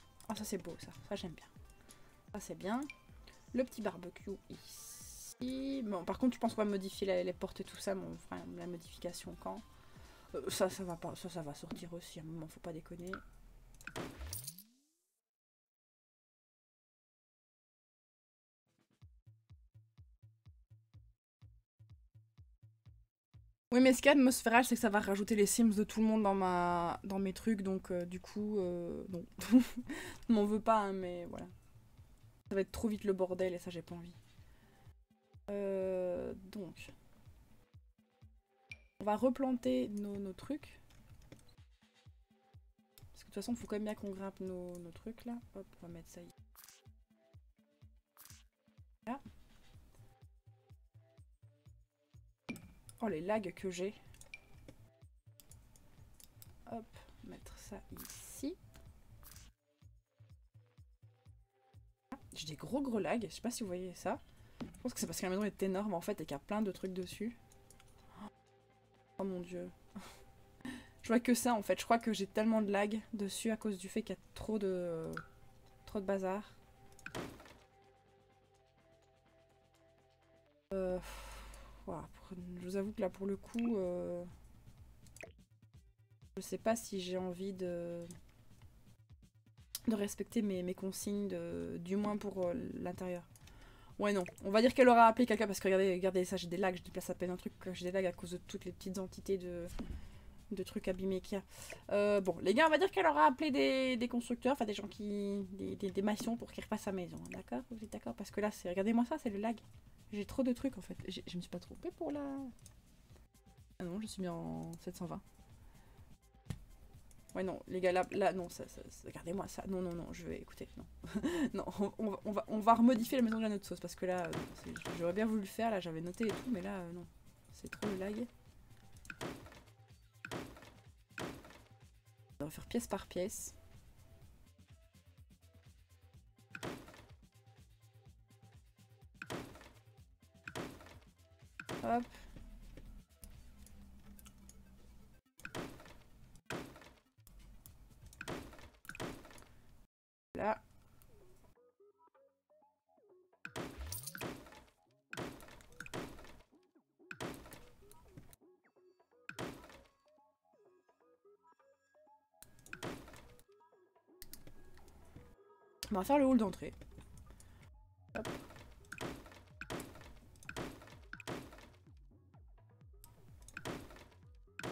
Ah, oh, ça c'est beau, ça. Ça j'aime bien. Ça c'est bien. Le petit barbecue ici. Bon, par contre, je pense qu'on va modifier les portes et tout ça, mais on fera la modification quand. Ça va pas, ça va sortir aussi à un moment, faut pas déconner. Oui, mais ce qu'il y a d'atmosphérage, c'est que ça va rajouter les Sims de tout le monde dans mes trucs, donc du coup, non. On m'en veut pas, hein, mais voilà. Ça va être trop vite le bordel et ça, j'ai pas envie. Donc... On va replanter nos trucs. Parce que de toute façon, il faut quand même bien qu'on grimpe nos trucs là. Hop, on va mettre ça ici. Là. Oh les lags que j'ai. Hop, mettre ça ici. J'ai des gros lags, je sais pas si vous voyez ça. Je pense que c'est parce que la maison est énorme en fait et qu'il y a plein de trucs dessus. Oh mon dieu. Je vois que ça en fait. Je crois que j'ai tellement de lag dessus à cause du fait qu'il y a trop de bazar. Voilà. Je vous avoue que là pour le coup... Je sais pas si j'ai envie de respecter mes consignes, du moins pour l'intérieur. Ouais non, on va dire qu'elle aura appelé quelqu'un parce que regardez ça, j'ai des lags, je déplace à peine un truc, j'ai des lags à cause de toutes les petites entités de trucs abîmés qu'il y a. Bon, les gars, on va dire qu'elle aura appelé des constructeurs, enfin des gens qui... des maçons pour qu'ils refassent sa maison, hein, d'accord? Vous êtes d'accord? Parce que là, c'est... Regardez-moi ça, c'est le lag. J'ai trop de trucs en fait. Je me suis pas trompée pour la... Ah non, je suis bien en 720. Ouais non, les gars, là non, regardez-moi ça. Non, je vais écouter, non. Non, on va remodifier la maison de la notre sauce, parce que là, j'aurais bien voulu le faire, là, j'avais noté et tout, mais là, non. C'est trop le lag. On va faire pièce par pièce. Hop. On va faire le hall d'entrée. Hop.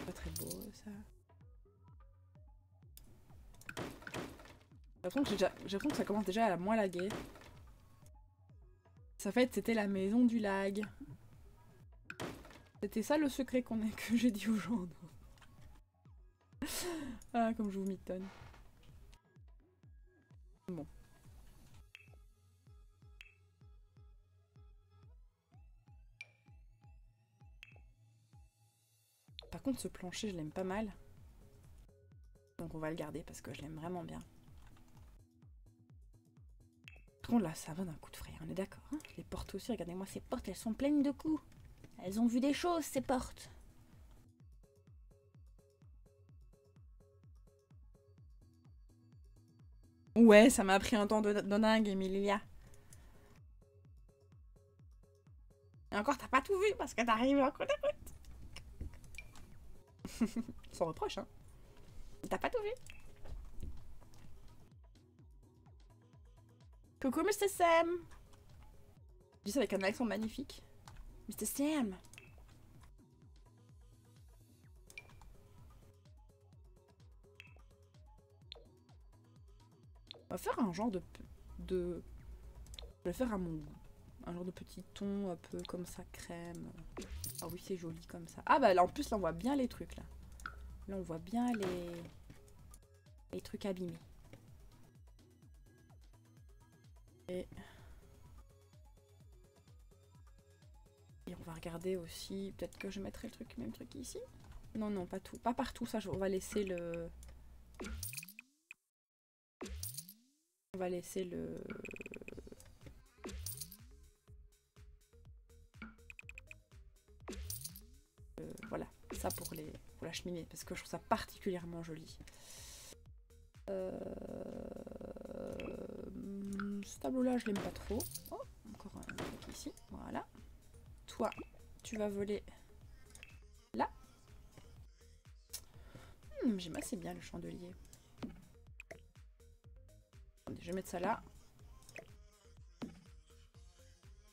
Pas très beau ça. J'ai l'impression que ça commence déjà à moins laguer. Ça fait, c'était la maison du lag. C'était ça le secret que j'ai dit aux gens. Ah, comme je vous mitonne. Bon. Par contre, ce plancher, je l'aime pas mal. Donc on va le garder parce que je l'aime vraiment bien. Par contre, là, ça va d'un coup de frais, on est d'accord. Hein, les portes aussi, regardez-moi ces portes, elles sont pleines de coups. Elles ont vu des choses, ces portes. Ouais, ça m'a pris un temps de dingue, Emilia. Et encore, t'as pas tout vu parce que t'arrives en cours de route. Sans reproche, hein. T'as pas tout vu. Coucou, Mr. Sam. Je dis ça avec un accent magnifique. Mr. Sam. On va faire un genre de... Je vais faire à mon goût. Un genre de petit ton un peu comme ça, crème. Ah oui, c'est joli comme ça. Ah bah là, en plus, là, on voit bien les trucs, là. Là, on voit bien les trucs abîmés. Et on va regarder aussi... Peut-être que je mettrai même truc ici. Non, non, pas tout. Pas partout, ça. On va laisser le... On va laisser le... Voilà. Ça pour la cheminée, parce que je trouve ça particulièrement joli. Ce tableau-là, je l'aime pas trop. Oh, encore un truc ici, voilà. Toi, tu vas voler là. J'aime assez bien le chandelier. Attendez, je vais mettre ça là. Je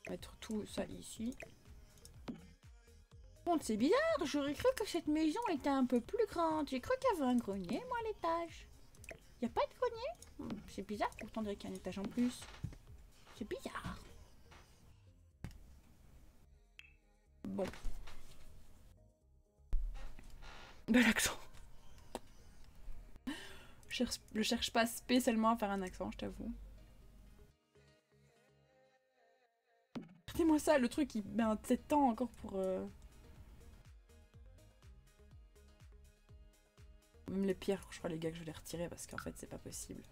vais mettre tout ça ici. C'est bizarre, j'aurais cru que cette maison était un peu plus grande. J'ai cru qu'il y avait un grenier, moi, à l'étage. Y a pas de grenier? C'est bizarre, pourtant, on dirait qu'il y a un étage en plus. C'est bizarre. Bon. Bel accent. Je cherche pas spécialement à faire un accent, je t'avoue. Regardez-moi ça, le truc, il met 7 ans encore pour... Même les pierres, je crois, les gars, que je vais les retirer parce qu'en fait, c'est pas possible.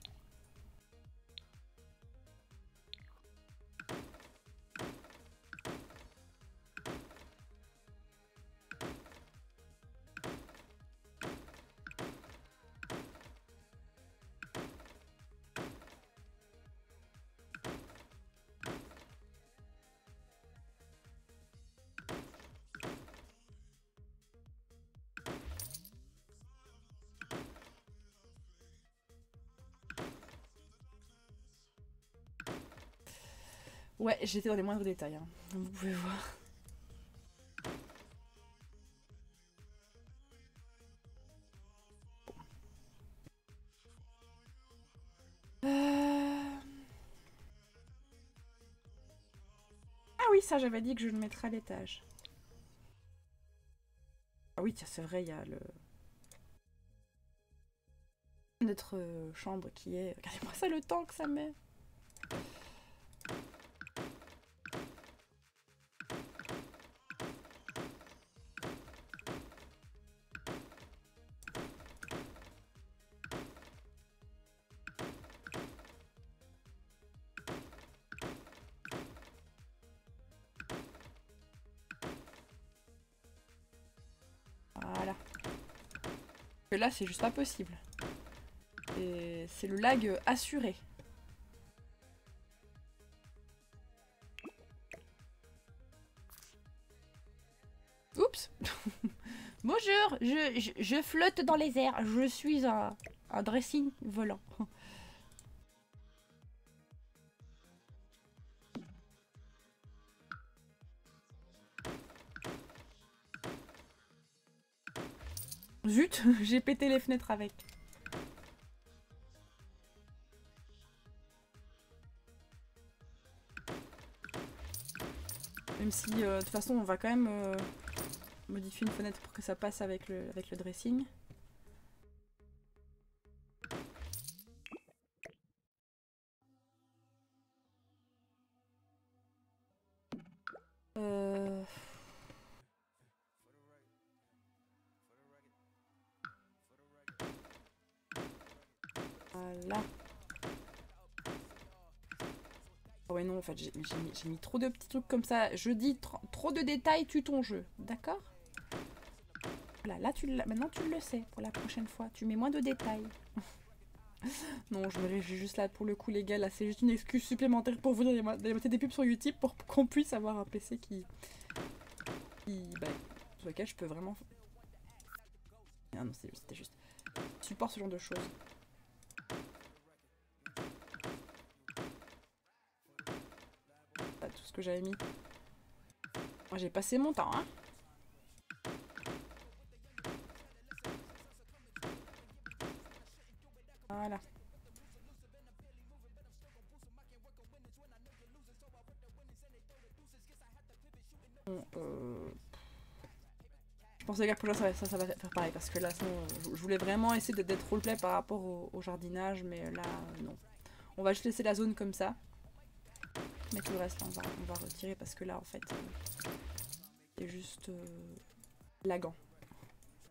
Ouais, j'étais dans les moindres détails, hein. Vous pouvez voir. Ah oui, ça j'avais dit que je le mettrais à l'étage. Ah oui, tiens, c'est vrai, il y a le... Notre chambre qui est... Regardez-moi ça, le temps que ça met. Là, c'est juste pas possible. C'est le lag assuré. Oups. Bonjour, je flotte dans les airs. Je suis un dressing volant. Zut, j'ai pété les fenêtres avec. même si de toute façon on va quand même modifier une fenêtre pour que ça passe avec le dressing. Voilà. Oh ouais non, en fait j'ai mis trop de petits trucs comme ça. Je dis trop de détails tue ton jeu, d'accord? Voilà, là maintenant tu le sais pour la prochaine fois. Tu mets moins de détails. Non, je me réjouis juste là pour le coup les gars, là c'est juste une excuse supplémentaire pour vous d'aller mettre des pubs sur YouTube pour qu'on puisse avoir un PC qui sur lequel je peux vraiment... Ah non, c'était juste... support ce genre de choses. Pas tout ce que j'avais mis. Moi j'ai passé mon temps, hein. Voilà. Bon, je pense les gars que là ça va faire pareil parce que là je voulais vraiment essayer d'être roleplay par rapport au jardinage, mais là non. On va juste laisser la zone comme ça. Mais tout le reste là, on va retirer parce que là en fait c'est juste laguant. J'ai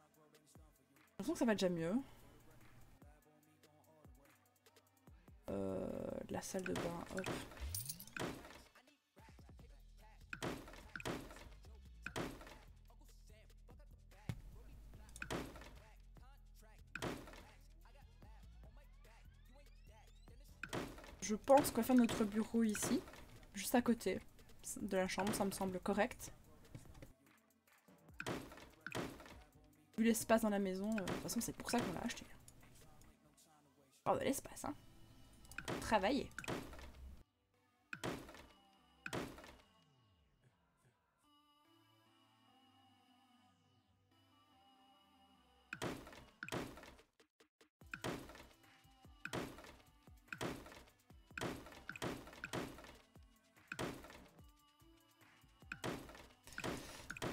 l'impression que ça va déjà mieux. La salle de bain, hop. Je pense qu'on va faire notre bureau ici, juste à côté de la chambre, ça me semble correct. Vu l'espace dans la maison, de toute façon c'est pour ça qu'on l'a acheté. Oh, de l'espace, hein. Travailler.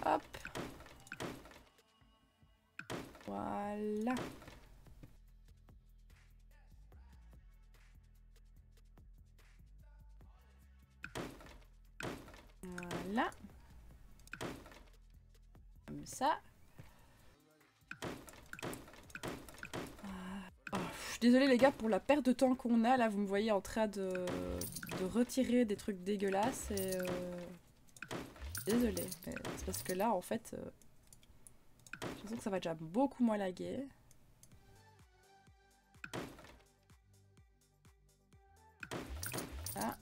Hop. Voilà. Là. Comme ça. Oh, je suis désolée les gars pour la perte de temps qu'on a là, vous me voyez en train de retirer des trucs dégueulasses et désolée, mais c'est parce que là en fait j'ai l'impression que ça va déjà beaucoup moins laguer. Ah.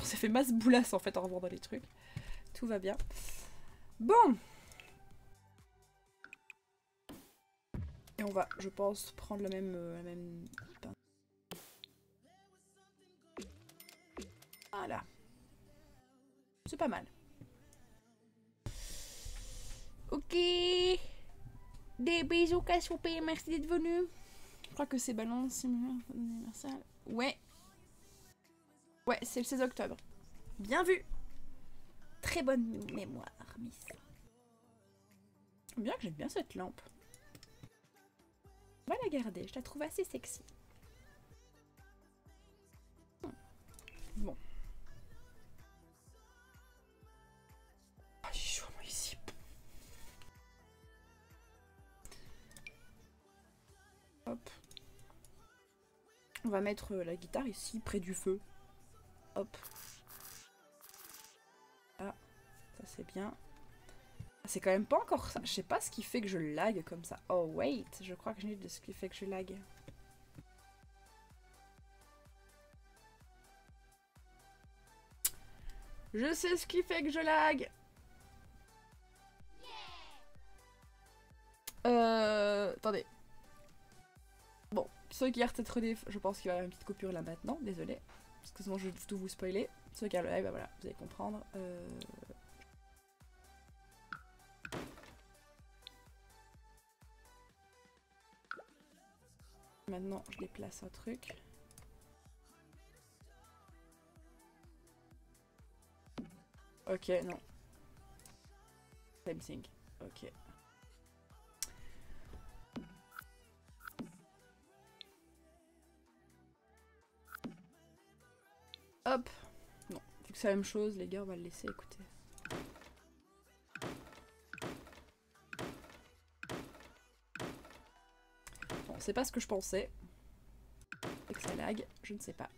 On s'est fait masse boulasse en fait en revendant les trucs. Tout va bien. Bon. Et on va, je pense, prendre la même... Voilà. C'est pas mal. Ok. Des bisous Cassoupé, merci d'être venu. Je crois que c'est balance, anniversaire. Ouais. Ouais, c'est le 16 octobre. Bien vu. Très bonne mémoire, Miss. Bien que j'aime bien cette lampe. On va la garder, je la trouve assez sexy. Bon. Ah, j'ai chaud moi ici. Hop. On va mettre la guitare ici, près du feu. Hop. Ah, ça c'est bien. C'est quand même pas encore ça. Je sais pas ce qui fait que je lag comme ça. Oh wait, je crois que je n'ai de ce qui fait que je lag. Je sais ce qui fait que je lag. Attendez. Bon, ceux qui regardent cette rediff, je pense qu'il va y avoir une petite coupure là maintenant. Désolé. Parce que sinon je vais tout vous spoiler. Ceux qui ont le live, bah voilà, vous allez comprendre. Maintenant je déplace un truc. Ok, non. Same thing. Ok. Hop. Non, vu que c'est la même chose, les gars, on va le laisser écouter. Bon, c'est pas ce que je pensais. Et que ça lag, je ne sais pas.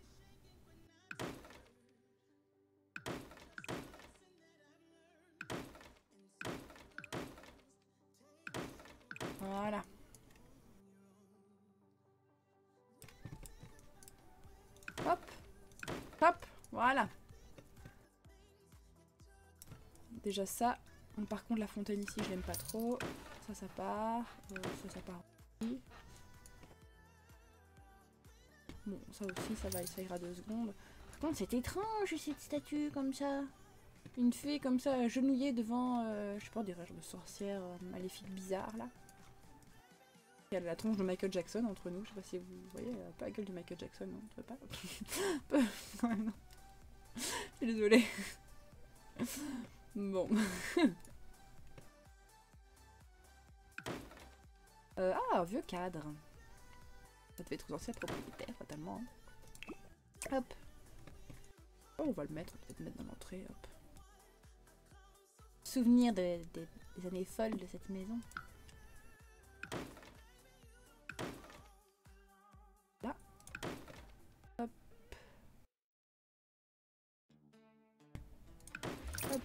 Voilà. Hop. Hop. Voilà. Déjà ça. Par contre la fontaine ici je l'aime pas trop. Ça ça part. Ça ça part aussi. Bon ça aussi ça va, ça ira 2 secondes. Par contre c'est étrange cette statue comme ça. Une fée comme ça agenouillée devant je sais pas, des rêves de sorcière maléfique bizarre là. Il y a la tronche de Michael Jackson entre nous, je sais pas si vous voyez, pas la gueule de Michael Jackson, non, tu veux pas? Ouais, non. Je suis désolée. Bon. Ah, vieux cadre. Ça devait être aux anciens propriétaires, fatalement. Hein. Hop. Oh, on va le mettre, on peut le mettre dans l'entrée, hop. Souvenir des années folles de cette maison.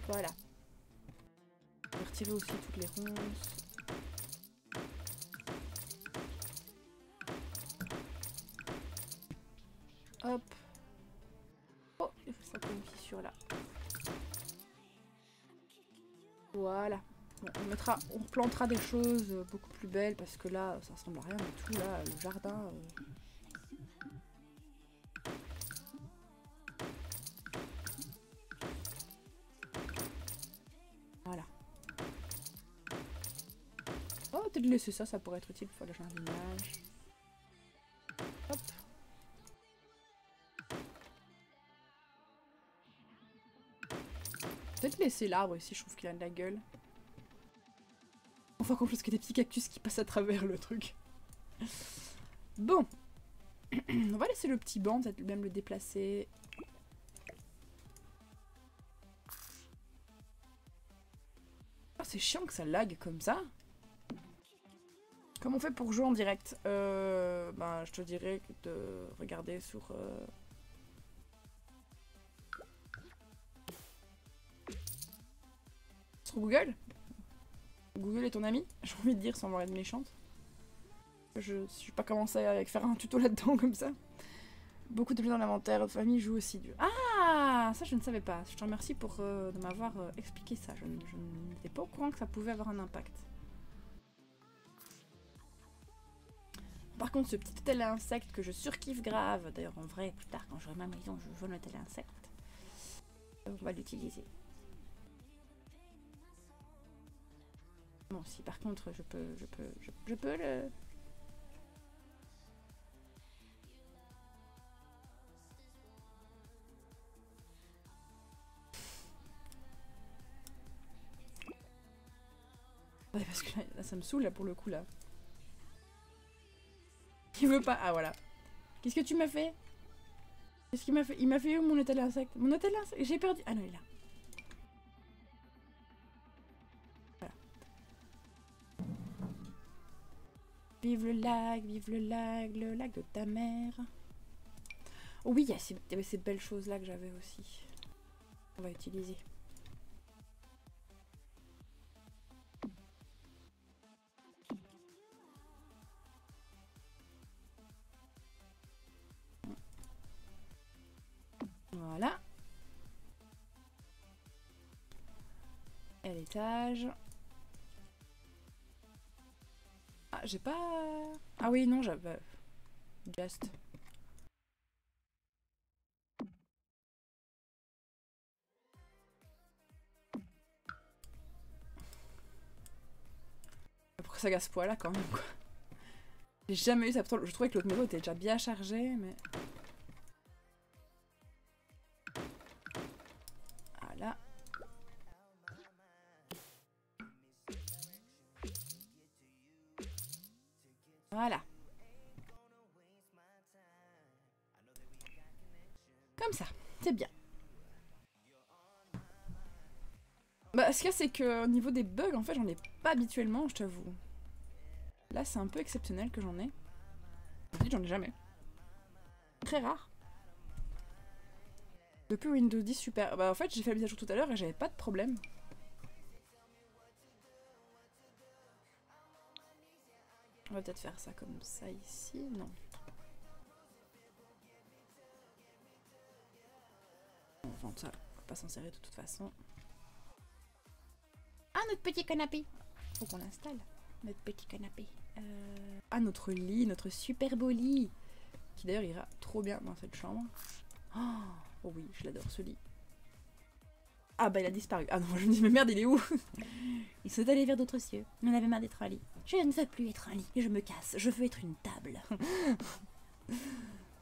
Voilà. Je vais retirer aussi toutes les ronces. Hop. Oh, il faut ça comme une fissure là. Voilà. Bon, on plantera des choses beaucoup plus belles parce que là, ça ressemble à rien du tout. Là, le jardin. Laisser ça, ça pourrait être utile pour le jardinage. Hop. Peut-être laisser l'arbre ici, je trouve qu'il a de la gueule. Enfin, qu'on pense qu'il y a des petits cactus qui passent à travers le truc. Bon. On va laisser le petit banc, peut-être même le déplacer. Oh, c'est chiant que ça lague comme ça. Comment on fait pour jouer en direct? Ben, je te dirais de regarder sur... Sur Google? Google est ton ami? J'ai envie de dire sans m'en être méchante. Je ne suis pas commencé à faire un tuto là-dedans comme ça. Beaucoup de gens dans l'inventaire de famille jouent aussi du... Ah! Ça je ne savais pas. Je te remercie pour, de m'avoir expliqué ça. Je n'étais pas au courant que ça pouvait avoir un impact. Par contre, ce petit hôtel à insectes que je surkiffe grave, d'ailleurs en vrai, plus tard quand j'aurai ma maison, je joue un hôtel à insectes. On va l'utiliser. Bon, si par contre je peux le... Ouais, parce que là, ça me saoule là pour le coup là. Il veut pas. Ah voilà. Qu'est-ce que tu m'as fait? Qu'est-ce qu'il m'a fait? Il m'a fait où mon hôtel insecte? Mon hôtel insecte? J'ai perdu. Ah non, il est là. Voilà. Vive le lag de ta mère. Oh oui, il y a ces belles choses là que j'avais aussi. On va utiliser. Voilà. Et à l'étage. Ah, j'ai pas... Ah oui, non, j'avais... Just. Pourquoi ça gasse poil là quand même, quoi? J'ai jamais eu ça. Je trouvais que l'autre niveau était déjà bien chargé, mais... Comme ça, c'est bien. Bah, ce qu'il y a, c'est qu'au niveau des bugs, en fait, j'en ai pas habituellement, je t'avoue. Là, c'est un peu exceptionnel que j'en ai. J'en ai jamais. Très rare. Depuis Windows 10, super. Bah, en fait, j'ai fait la mise à jour tout à l'heure et j'avais pas de problème. On va peut-être faire ça comme ça ici, non. Enfin, ça, on va pas s'en servir de toute façon. Ah, notre petit canapé! Faut qu'on l'installe, notre petit canapé. Ah, notre lit, notre super beau lit! Qui d'ailleurs ira trop bien dans cette chambre. Oh, oh oui, je l'adore ce lit. Ah bah il a disparu. Ah non, je me dis mais merde, il est où? Il s'est allé vers d'autres cieux. On avait marre d'être un lit. Je ne veux plus être un lit et je me casse. Je veux être une table.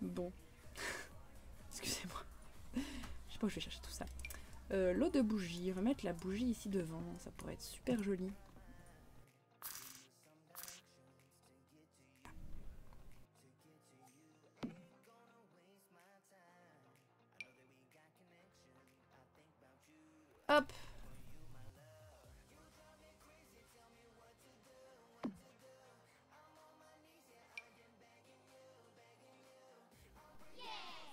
Bon. Excusez-moi. Je sais pas où je vais chercher tout ça. L'eau de bougie. Remettre la bougie ici devant. Ça pourrait être super joli. Hop.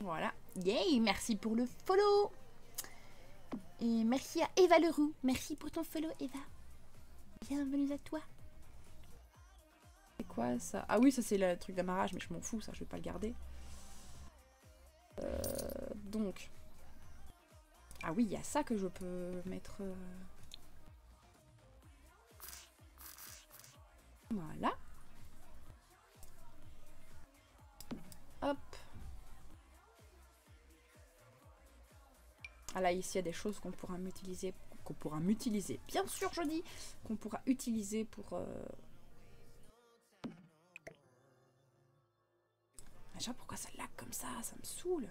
Voilà. Yay, merci pour le follow. Et merci à Eva Leroux. Merci pour ton follow, Eva. Bienvenue à toi. C'est quoi ça? Ah oui, ça c'est le truc d'amarrage, mais je m'en fous, ça je vais pas le garder. Donc... Ah oui, il y a ça que je peux mettre... Voilà. Hop. Ah là, ici, il y a des choses qu'on pourra m'utiliser... Qu'on pourra m'utiliser. Bien sûr, je dis qu'on pourra utiliser pour... Je sais pas pourquoi ça lag comme ça, ça me saoule.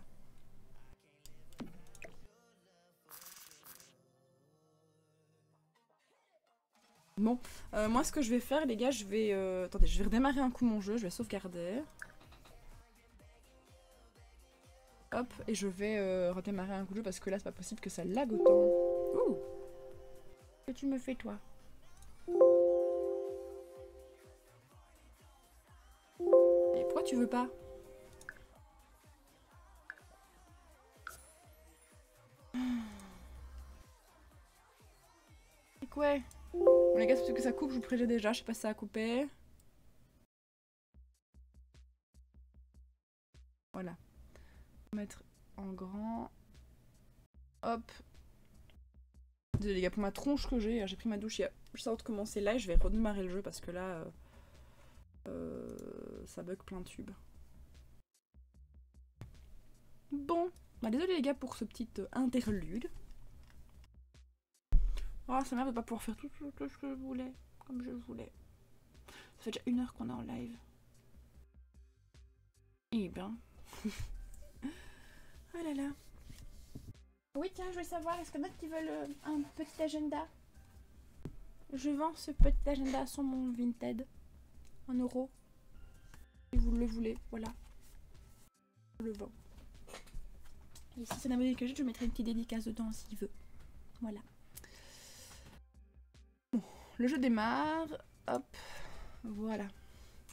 Bon, moi ce que je vais faire les gars, je vais... Attendez, je vais redémarrer un coup mon jeu, je vais sauvegarder. Hop, et je vais redémarrer un coup le jeu parce que là c'est pas possible que ça lag autant. Ouh. Que tu me fais toi? Mais pourquoi tu veux pas? C'est quoi? Bon les gars, c'est parce que ça coupe, je vous préviens déjà, je sais pas si ça a coupé. Voilà. On va mettre en grand. Hop. Désolé les gars, pour ma tronche que j'ai pris ma douche, juste avant de commencer là, je vais redémarrer le jeu parce que là, ça bug plein de tubes. Bon, bah désolé les gars pour ce petit interlude. Oh, ça merde de pas pouvoir faire tout ce que je voulais, comme je voulais. Ça fait déjà une heure qu'on est en live. Eh ben. Oh là là. Oui, tiens, je voulais savoir, est-ce qu'il y en a qui veulent un petit agenda? Je vends ce petit agenda sur mon Vinted. 1 €. Si vous le voulez, voilà. Je le vends. Et si c'est un abonné que j'ai, je mettrai une petite dédicace dedans s'il veut. Voilà. Le jeu démarre, hop, voilà.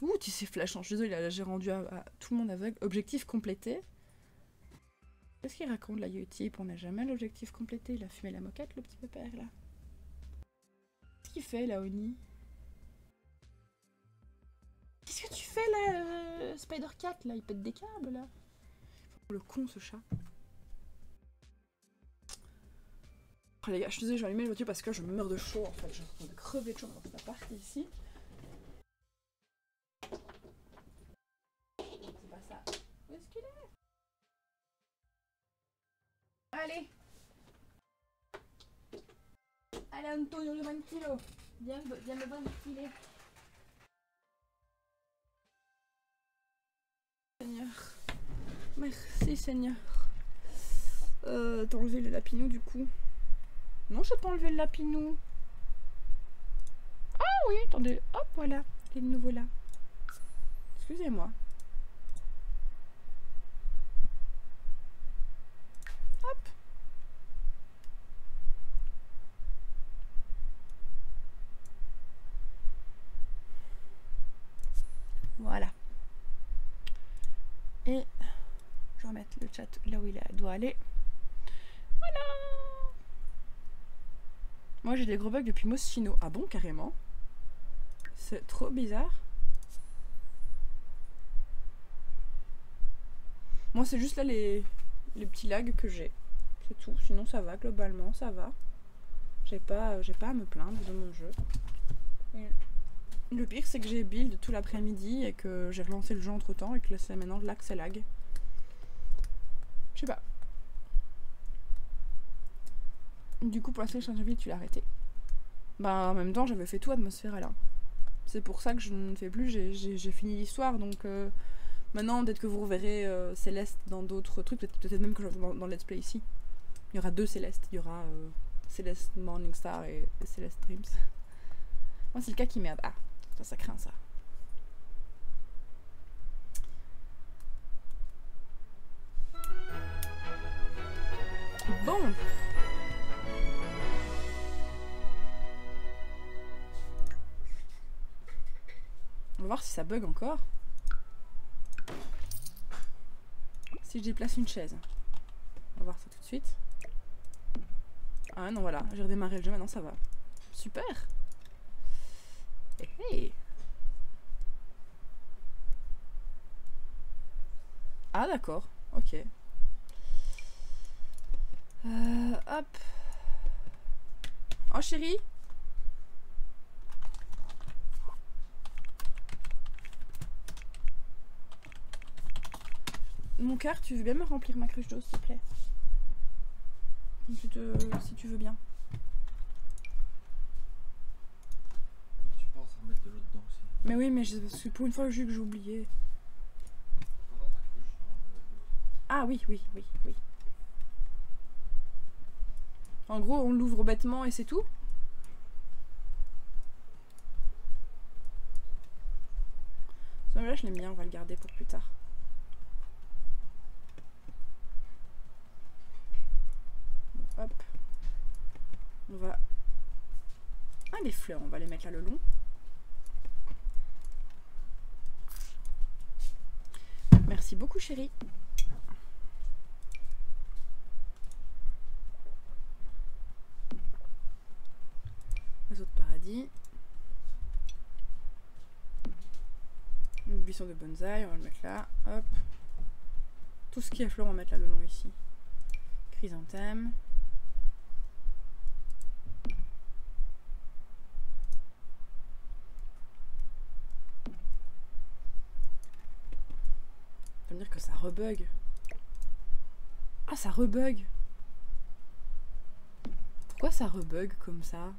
Ouh, tu sais, flashant, je suis désolée, là j'ai rendu à tout le monde aveugle. Objectif complété. Qu'est-ce qu'il raconte là, Utip? On n'a jamais l'objectif complété. Il a fumé la moquette, le petit pépère là. Qu'est-ce qu'il fait là, Oni? Qu'est-ce que tu fais là, Spider Cat là? Il pète des câbles là. Le con, ce chat. Les gars, je suis désolée, je vais allumer la voiture parce que je me meurs de chaud en fait, je suis en train de crever de chaud dans cet appart ici. C'est pas ça. Où est-ce qu'il est? Allez! Allez Antonio, le 20 kg! Viens me 20 kg! Seigneur. Merci Seigneur. T'as enlevé le lapinou du coup? Non, je n'ai pas enlevé le lapinou. Ah oui, attendez. Hop, voilà. Il est de nouveau là. Excusez-moi. vais remettre le chat là où il doit aller. Voilà. Moi j'ai des gros bugs depuis Mosino. Ah bon, carrément? C'est trop bizarre. Moi c'est juste là les petits lags que j'ai. C'est tout. Sinon ça va, globalement ça va. J'ai pas à me plaindre de mon jeu. Le pire c'est que j'ai build tout l'après-midi et que j'ai relancé le jeu entre temps et que là, maintenant là que ça lag. Je sais pas. Du coup pour la sélection de ville tu l'as arrêté. Bah en même temps j'avais fait tout atmosphère là. C'est pour ça que je ne fais plus, j'ai fini l'histoire donc maintenant peut-être que vous reverrez Céleste dans d'autres trucs, peut-être même que dans Let's Play ici. Il y aura deux Célestes, il y aura Céleste Morningstar et Céleste Dreams. Moi c'est le cas qui merde. Ah, ça craint ça. Bon. On va voir si ça bug encore. Si je déplace une chaise. On va voir ça tout de suite. Ah non voilà, j'ai redémarré le jeu, maintenant ça va. Super. Hey. Ah d'accord, ok. Hop. Oh chérie. Mon cœur, tu veux bien me remplir ma cruche d'eau, s'il te plaît? Si tu veux bien. Tu penses à mettre de l'eau dedans aussi? Mais oui, mais c'est pour une fois que j'ai oublié. Ah oui, oui, oui, oui. En gros, on l'ouvre bêtement et c'est tout? Là, je l'aime bien, on va le garder pour plus tard. Hop, on va... Ah, les fleurs, on va les mettre là le long. Merci beaucoup, chérie. Oiseau de paradis. Une buisson de bonsaï, on va le mettre là. Hop. Tout ce qui est fleurs, on va mettre là le long ici. Chrysanthème. Dire que ça rebug. Ah, ça rebug. Pourquoi ça rebug comme ça?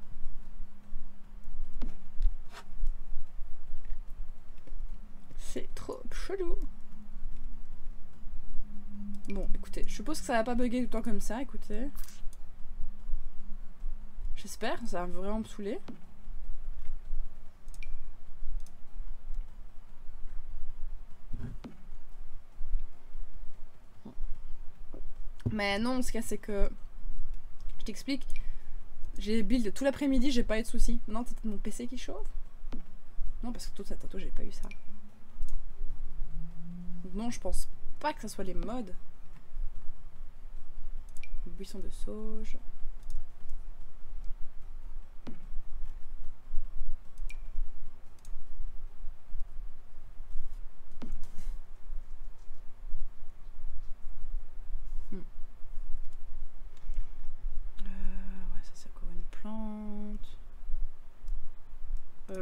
C'est trop chelou. Bon, écoutez, je suppose que ça va pas bugger tout le temps comme ça, écoutez. J'espère, ça va vraiment me saouler. Mais non, ce cas c'est que, je t'explique, j'ai build tout l'après-midi, j'ai pas eu de soucis. Non, c'est peut-être mon PC qui chauffe. Non, parce que toute cette tato, j'ai pas eu ça. Non, je pense pas que ça soit les mods. Buisson de sauge.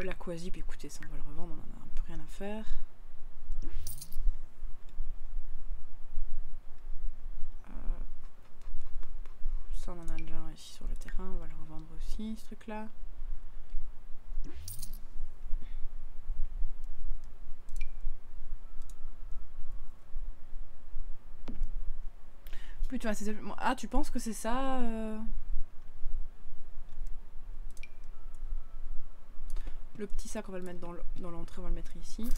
La quasip, écoutez, ça on va le revendre, on en a un peu rien à faire. Ça on en a déjà un ici sur le terrain, on va le revendre aussi, ce truc là. Putain, c'est... Ah, tu penses que c'est ça Le petit sac, on va le mettre dans l'entrée, on va le mettre ici.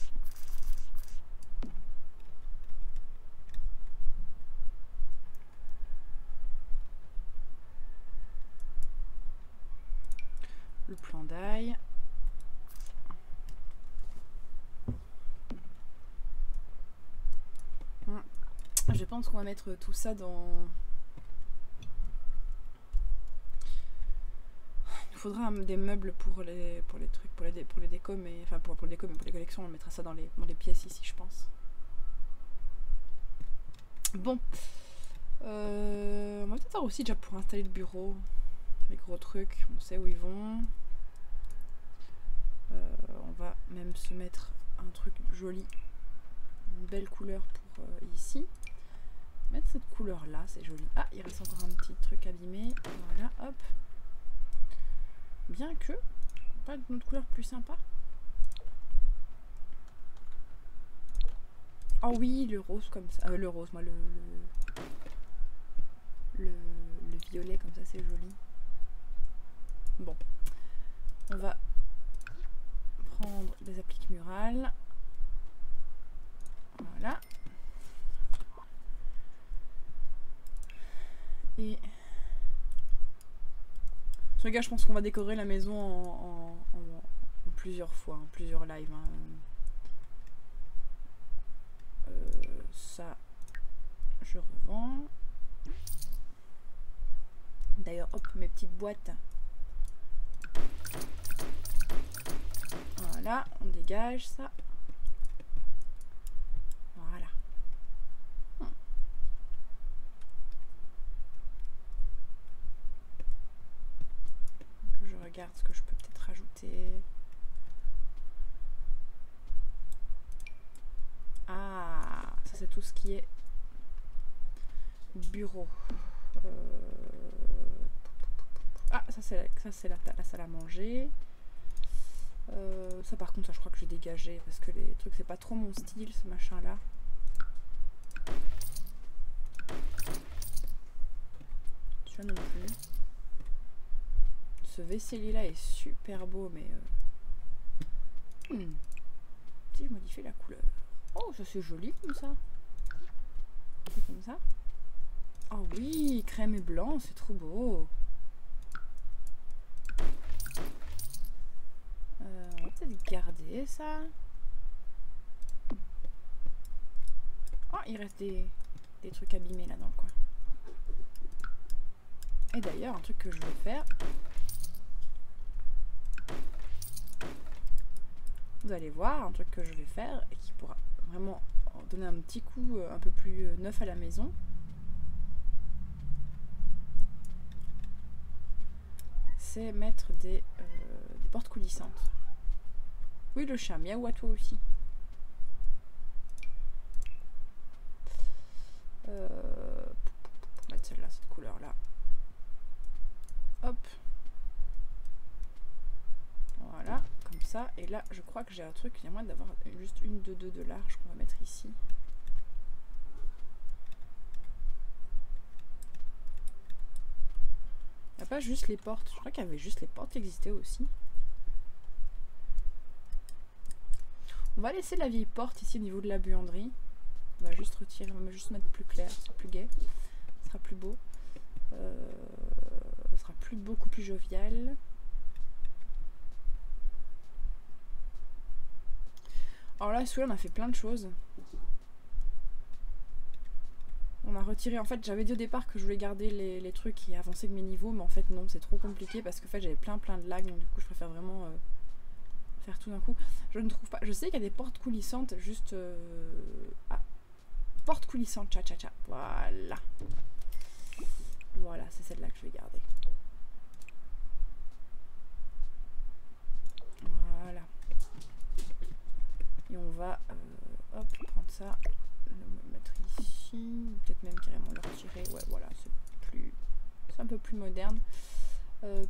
Le plan d'ail. Je pense qu'on va mettre tout ça dans... Il nous faudra des meubles pour les décos, mais... Enfin, pour les décos, mais pour les collections, on mettra ça dans les pièces ici, je pense. Bon. On va peut-être avoir aussi déjà pour installer le bureau. Les gros trucs, on sait où ils vont. On va même se mettre un truc joli. Une belle couleur pour ici. Mettre cette couleur là, c'est joli. Ah, il reste encore un petit truc abîmé. Voilà, hop. Bien que, pas une autre couleur plus sympa. Oh oui, le rose comme ça. Le rose, moi, le violet comme ça, c'est joli. Bon. On va prendre des appliques murales. Voilà. Et... les gars, je pense qu'on va décorer la maison en plusieurs fois, en plusieurs lives. Hein. Ça, je revends. D'ailleurs, hop, mes petites boîtes. Voilà, on dégage ça. Voilà. Je regarde ce que je peux peut-être rajouter. Ah, ça c'est tout ce qui est bureau. Ah, ça c'est la salle à manger. Ça par contre, ça je crois que j'ai dégagé parce que les trucs c'est pas trop mon style, ce machin là. Tu vois non plus. Ce vaisselier là est super beau, mais si je modifie la couleur. Oh, ça c'est joli comme ça. C'est comme ça. Oh oui, crème et blanc, c'est trop beau. On va peut-être garder ça. Oh, il reste des trucs abîmés là dans le coin. Et d'ailleurs, un truc que je vais faire. Vous allez voir, un truc que je vais faire et qui pourra vraiment donner un petit coup un peu plus neuf à la maison. C'est mettre des portes coulissantes. Oui, le chat, miaou à toi aussi. Mettre celle-là, cette couleur-là. Hop. Voilà, comme ça. Et là, je crois que j'ai un truc. Il y a moyen d'avoir juste une de deux de large qu'on va mettre ici. Il n'y a pas juste les portes. Je crois qu'il y avait juste les portes qui existaient aussi. On va laisser la vieille porte ici au niveau de la buanderie. On va juste retirer, on va juste mettre plus clair, c'est plus gai, ce sera plus beau. Ce sera plus beaucoup plus jovial. Alors là, celui-là, on a fait plein de choses. On a retiré, en fait, j'avais dit au départ que je voulais garder les trucs et avancer de mes niveaux, mais en fait non, c'est trop compliqué parce que en fait, j'avais plein de lags, donc du coup, je préfère vraiment... tout d'un coup, je ne trouve pas. Je sais qu'il y a des portes coulissantes, juste ah, porte coulissante, tcha tcha tcha. Voilà, voilà, c'est celle-là que je vais garder. Voilà, et on va hop, prendre ça, le mettre ici, peut-être même carrément le retirer. Ouais, voilà, c'est plus, c'est un peu plus moderne.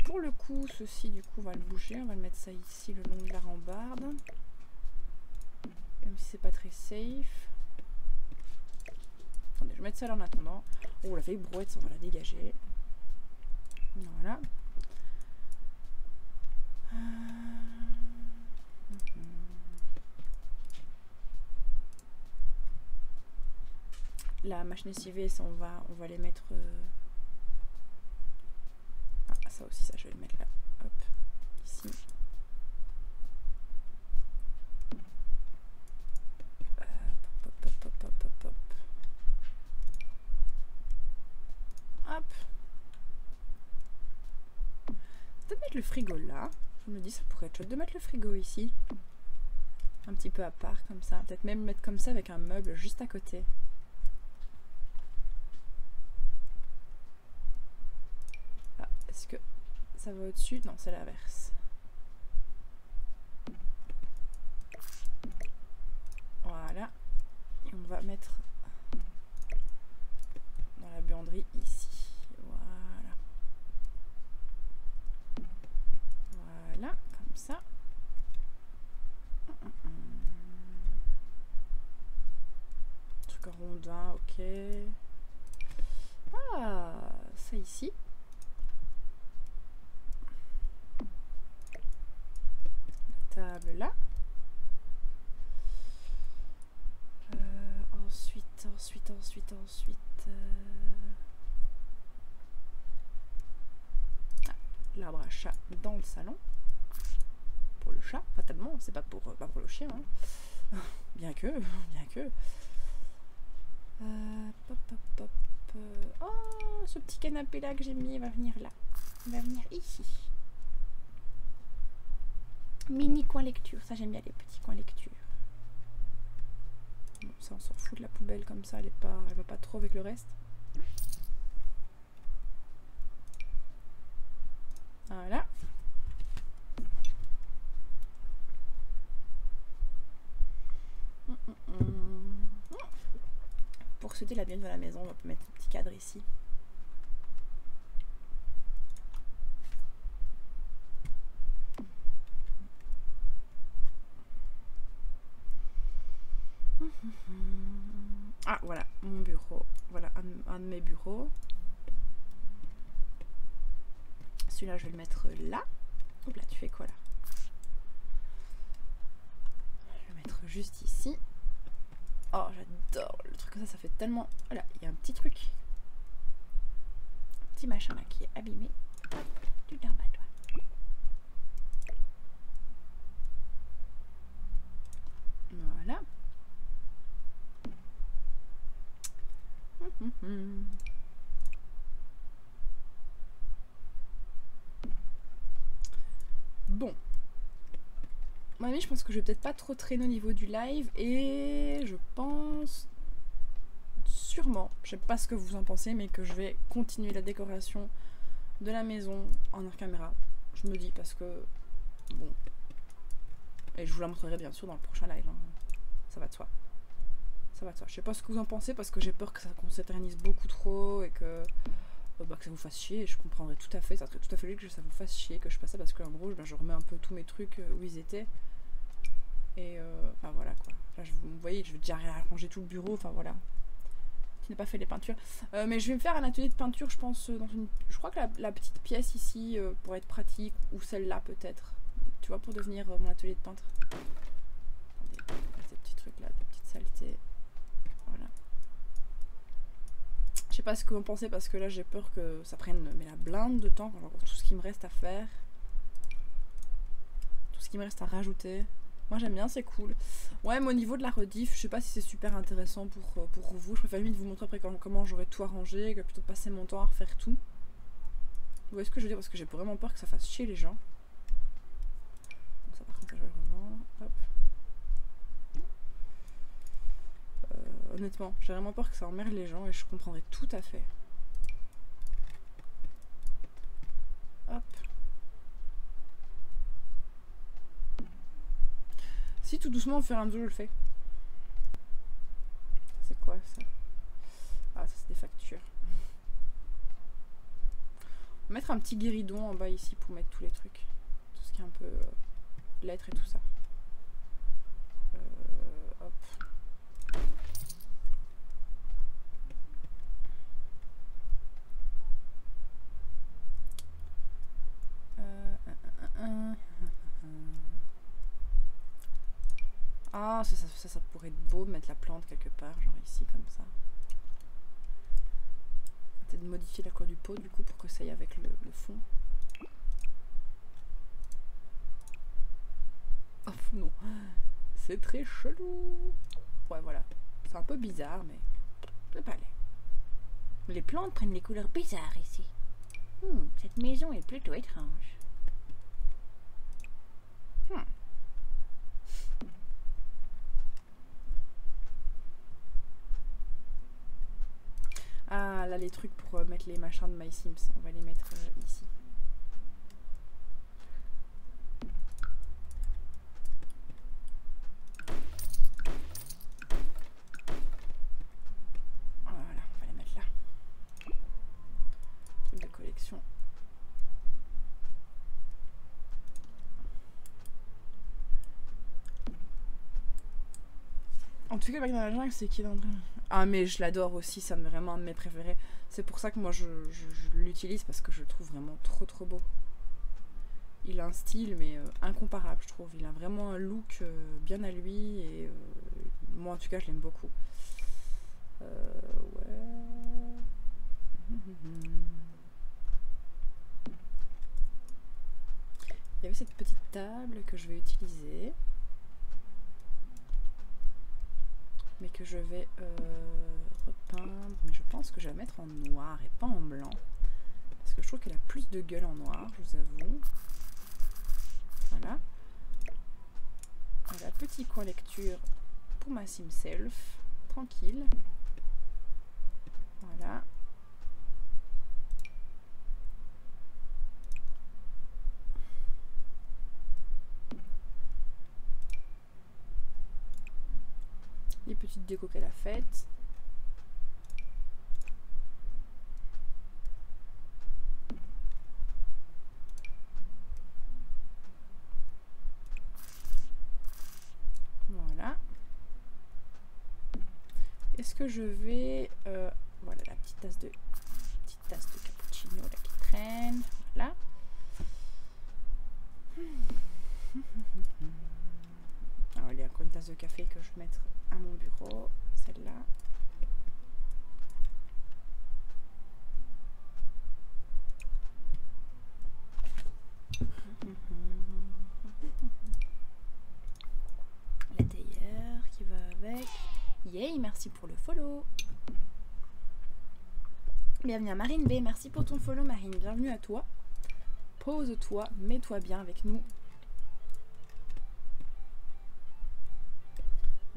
Pour le coup, ceci du coup on va le bouger, on va le mettre ça ici le long de la rambarde, même si c'est pas très safe. Attendez, je vais mettre ça là en attendant. Oh, la vieille brouette, on va la dégager. Voilà. La machine SIV, ça on va les mettre. Ça aussi, ça je vais le mettre là, hop, ici. Hop, hop, hop, hop, hop, hop. mettre le frigo là. Je me dis, ça pourrait être chouette de mettre le frigo ici. Un petit peu à part, comme ça. Peut-être même mettre comme ça avec un meuble juste à côté. Ah, est-ce que ça va au-dessus? Non, c'est l'inverse. Voilà. Et on va mettre dans la buanderie ici. Voilà. Voilà, comme ça. Truc en rondin, ok. Ah, ça ici. La table là. Ensuite, l'arbre à chat dans le salon. Pour le chat, fatalement, c'est pas pour le chien. Hein. Bien que. Oh, ce petit canapé là que j'ai mis, il va venir là. Il va venir ici. Mini coin lecture, ça j'aime bien les petits coins lecture. Bon, ça on s'en fout de la poubelle comme ça, elle va pas trop avec le reste. Voilà. Pour sauter la bielle de la maison, on va mettre un petit cadre ici. Ah, voilà, mon bureau. Voilà, un de mes bureaux. Celui-là, je vais le mettre là. Oups, là, tu fais quoi, là? Je vais le mettre juste ici. Oh, j'adore le truc comme ça, ça fait tellement... Oh là, il y a un petit truc. Un petit machin, là, qui est abîmé. Tu t'en vas, toi. Voilà. Bon, moi je pense que je vais peut-être pas trop traîner au niveau du live et je pense sûrement, je sais pas ce que vous en pensez, mais que je vais continuer la décoration de la maison en hors caméra, je me dis, parce que bon, et je vous la montrerai bien sûr dans le prochain live, hein. Ça va de soi. Je sais pas ce que vous en pensez parce que j'ai peur que ça s'éternise beaucoup trop et que ça vous fasse chier. Je comprendrais tout à fait, ça serait tout à fait logique que ça vous fasse chier que je fasse ça, parce que en gros je remets un peu tous mes trucs où ils étaient et enfin voilà quoi. Là vous voyez, je vais déjà ranger tout le bureau, enfin voilà. Tu n'as pas fait les peintures, mais je vais me faire un atelier de peinture, je pense, dans une, je crois que la petite pièce ici pourrait être pratique, ou celle-là peut-être, tu vois, pour devenir mon atelier de peintre. Attendez, ces petits trucs là, des petites saletés. Voilà. Je sais pas ce que vous en pensez parce que là j'ai peur que ça prenne mais la blinde de temps, pour tout ce qui me reste à faire, tout ce qui me reste à rajouter. Moi j'aime bien, c'est cool. Ouais, mais au niveau de la rediff, je sais pas si c'est super intéressant pour vous. Je préfère limite vous montrer après comment j'aurais tout arrangé que plutôt de passer mon temps à refaire tout. Vous voyez ce que je veux dire, parce que j'ai vraiment peur que ça fasse chier les gens. Donc ça, par contre, je vais le revendre. Hop. Honnêtement, j'ai vraiment peur que ça emmerde les gens et je comprendrais tout à fait. Hop. Si, tout doucement, au fur et à mesure, je le fais. C'est quoi ça? Ah, ça c'est des factures. On va mettre un petit guéridon en bas ici pour mettre tous les trucs. Tout ce qui est un peu lettres et tout ça. Hop. Ah, ça pourrait être beau de mettre la plante quelque part, genre ici comme ça. Peut-être modifier la couleur du pot du coup pour que ça aille avec le fond. Oh non, c'est très chelou. Ouais voilà, c'est un peu bizarre mais c'est pas laid. Les plantes prennent des couleurs bizarres ici. Cette maison est plutôt étrange. Ah là, les trucs pour mettre les machins de My Sims, on va les mettre ici. Voilà, on va les mettre là. Truc de collection. En tout cas, Bac dans la jungle, c'est qui dans le... Ah mais je l'adore aussi, c'est vraiment un de mes préférés. C'est pour ça que moi je l'utilise, parce que je le trouve vraiment trop beau. Il a un style mais incomparable je trouve. Il a vraiment un look bien à lui et moi en tout cas je l'aime beaucoup. Ouais. Il y avait cette petite table que je vais utiliser. Mais que je vais repeindre, mais je pense que je vais la mettre en noir et pas en blanc, parce que je trouve qu'elle a plus de gueule en noir, je vous avoue. Voilà. Voilà, petit coin lecture pour ma SimSelf, tranquille. Voilà. Les petites décos qu'elle a faites. Voilà. Est-ce que je vais... voilà la petite tasse de cappuccino là qui traîne. Voilà. Alors il y a encore une tasse de café que je vais mettre à mon bureau, celle-là. La théière qui va avec. Yay, merci pour le follow. Bienvenue à Marine B, merci pour ton follow Marine, bienvenue à toi. Pose-toi, mets-toi bien avec nous.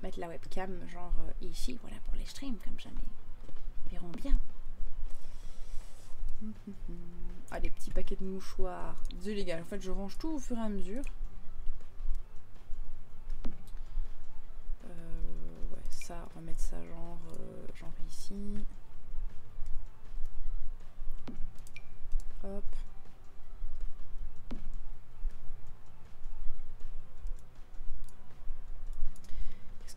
Mettre la webcam genre ici, voilà, pour les streams, comme jamais verront bien. Ah, les petits paquets de mouchoirs. Désolé les gars, en fait je range tout au fur et à mesure. Ouais, ça, on va mettre ça genre ici. Hop.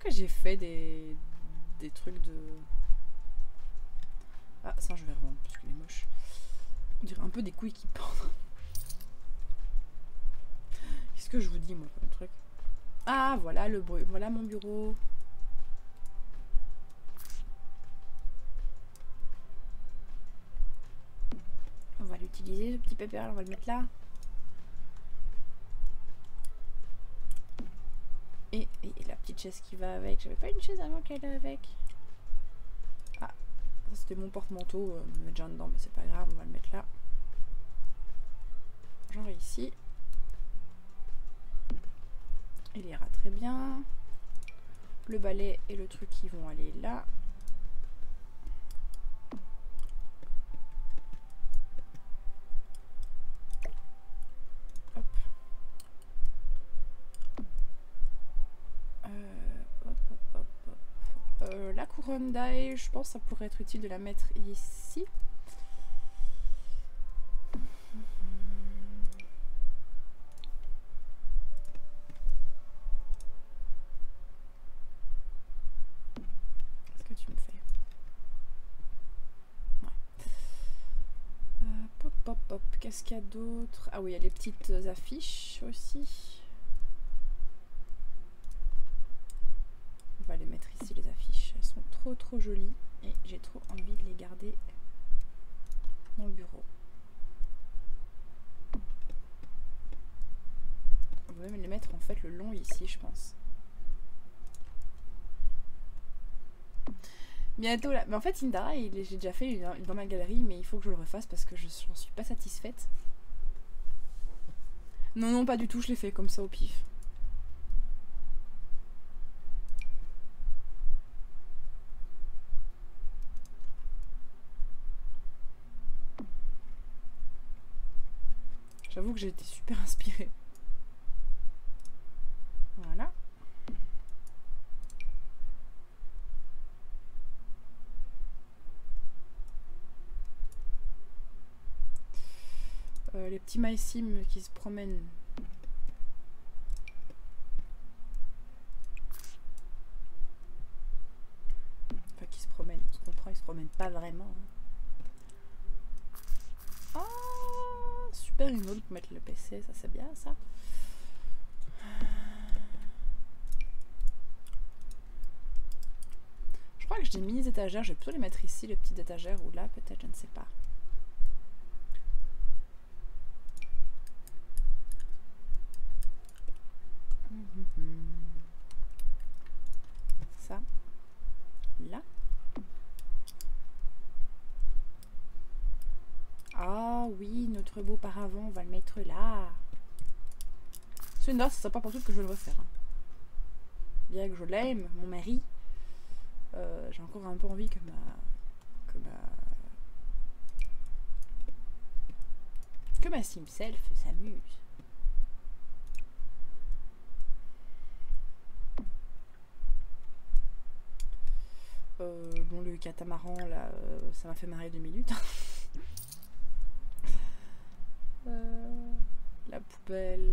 J'ai fait des trucs de... Ah, ça je vais revendre parce qu'il est moche. On dirait un peu des couilles qui pendent. Qu'est-ce que je vous dis moi comme truc? Ah voilà le bruit, voilà mon bureau. On va l'utiliser ce petit papier, on va le mettre là. Et la petite chaise qui va avec. J'avais pas une chaise avant qu'elle est avec. Ah, ça c'était mon porte-manteau. On met déjà dedans, mais c'est pas grave, on va le mettre là. Genre ici. Il ira très bien. Le balai et le truc qui vont aller là. La couronne d'ail, je pense que ça pourrait être utile de la mettre ici. Qu'est-ce que tu me fais? Ouais. Pop, pop, pop. Qu'est-ce qu'il y a d'autre? Ah oui, il y a les petites affiches aussi. On va les mettre ici, les affiches, elles sont trop jolies et j'ai trop envie de les garder dans le bureau. On va même les mettre en fait le long ici je pense. Bientôt là, mais en fait Indara, j'ai déjà fait dans ma galerie mais il faut que je le refasse parce que je n'en suis pas satisfaite. Non, non, pas du tout, je l'ai fait comme ça au pif. J'avoue que j'ai été super inspirée. Voilà. Les petits MySim qui se promènent. Enfin, qui se promènent, on se comprend, ils se promènent pas vraiment. Hein. Oh, super remote pour mettre le PC, ça c'est bien ça. Je crois que j'ai des mini étagères, je vais plutôt les mettre ici, les petites étagères, ou là peut-être, je ne sais pas. Ça, là. Ah oui, notre beau paravent, on va le mettre là. C'est une noce, c'est pas pour tout que je vais le refaire. Bien que je l'aime, mon mari, j'ai encore un peu envie que ma SimSelf s'amuse. Bon, le catamaran là, ça m'a fait marrer 2 minutes. La poubelle,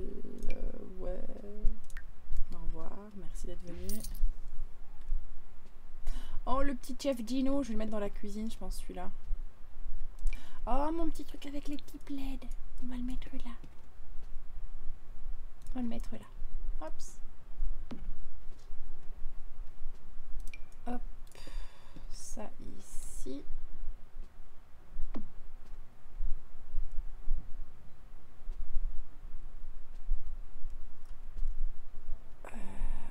ouais. Au revoir, merci d'être venu. Oh, le petit chef Gino, je vais le mettre dans la cuisine, je pense, celui-là. Oh, mon petit truc avec les petits plaids, on va le mettre là. On va le mettre là. Hops. Hop. Ça ici.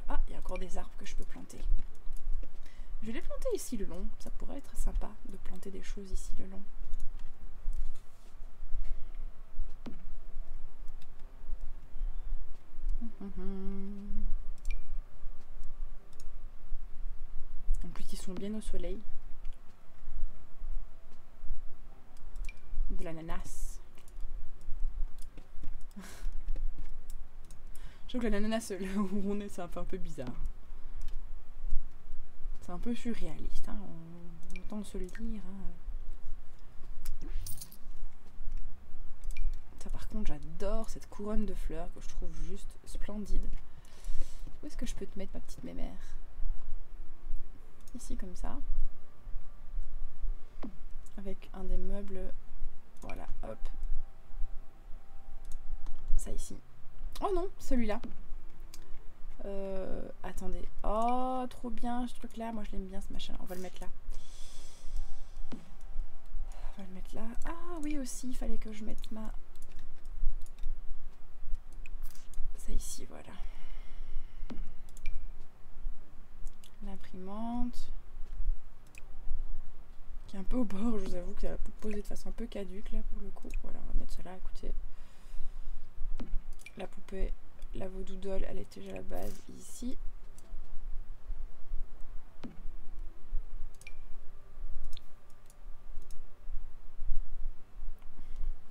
Ah, il y a encore des arbres que je peux planter. Je vais les planter ici le long. Ça pourrait être sympa de planter des choses ici le long. En plus ils sont bien au soleil. De l'ananas. Je trouve que l'ananas là où on est, c'est un peu bizarre. C'est un peu surréaliste, hein. On entend se le dire. Hein. Ça par contre j'adore cette couronne de fleurs que je trouve juste splendide. Où est-ce que je peux te mettre ma petite mémère ? Ici comme ça, avec un des meubles, voilà, hop, ça ici. Oh non, celui-là, attendez, oh trop bien ce truc là, moi je l'aime bien ce machin, on va le mettre là, on va le mettre là. Ah oui aussi, il fallait que je mette ma, ça ici, voilà. L'imprimante qui est un peu au bord, je vous avoue que ça va poser de façon un peu caduque là pour le coup. Voilà, on va mettre ça là. Écoutez, la poupée, la vaudoudole, elle était déjà à la base ici.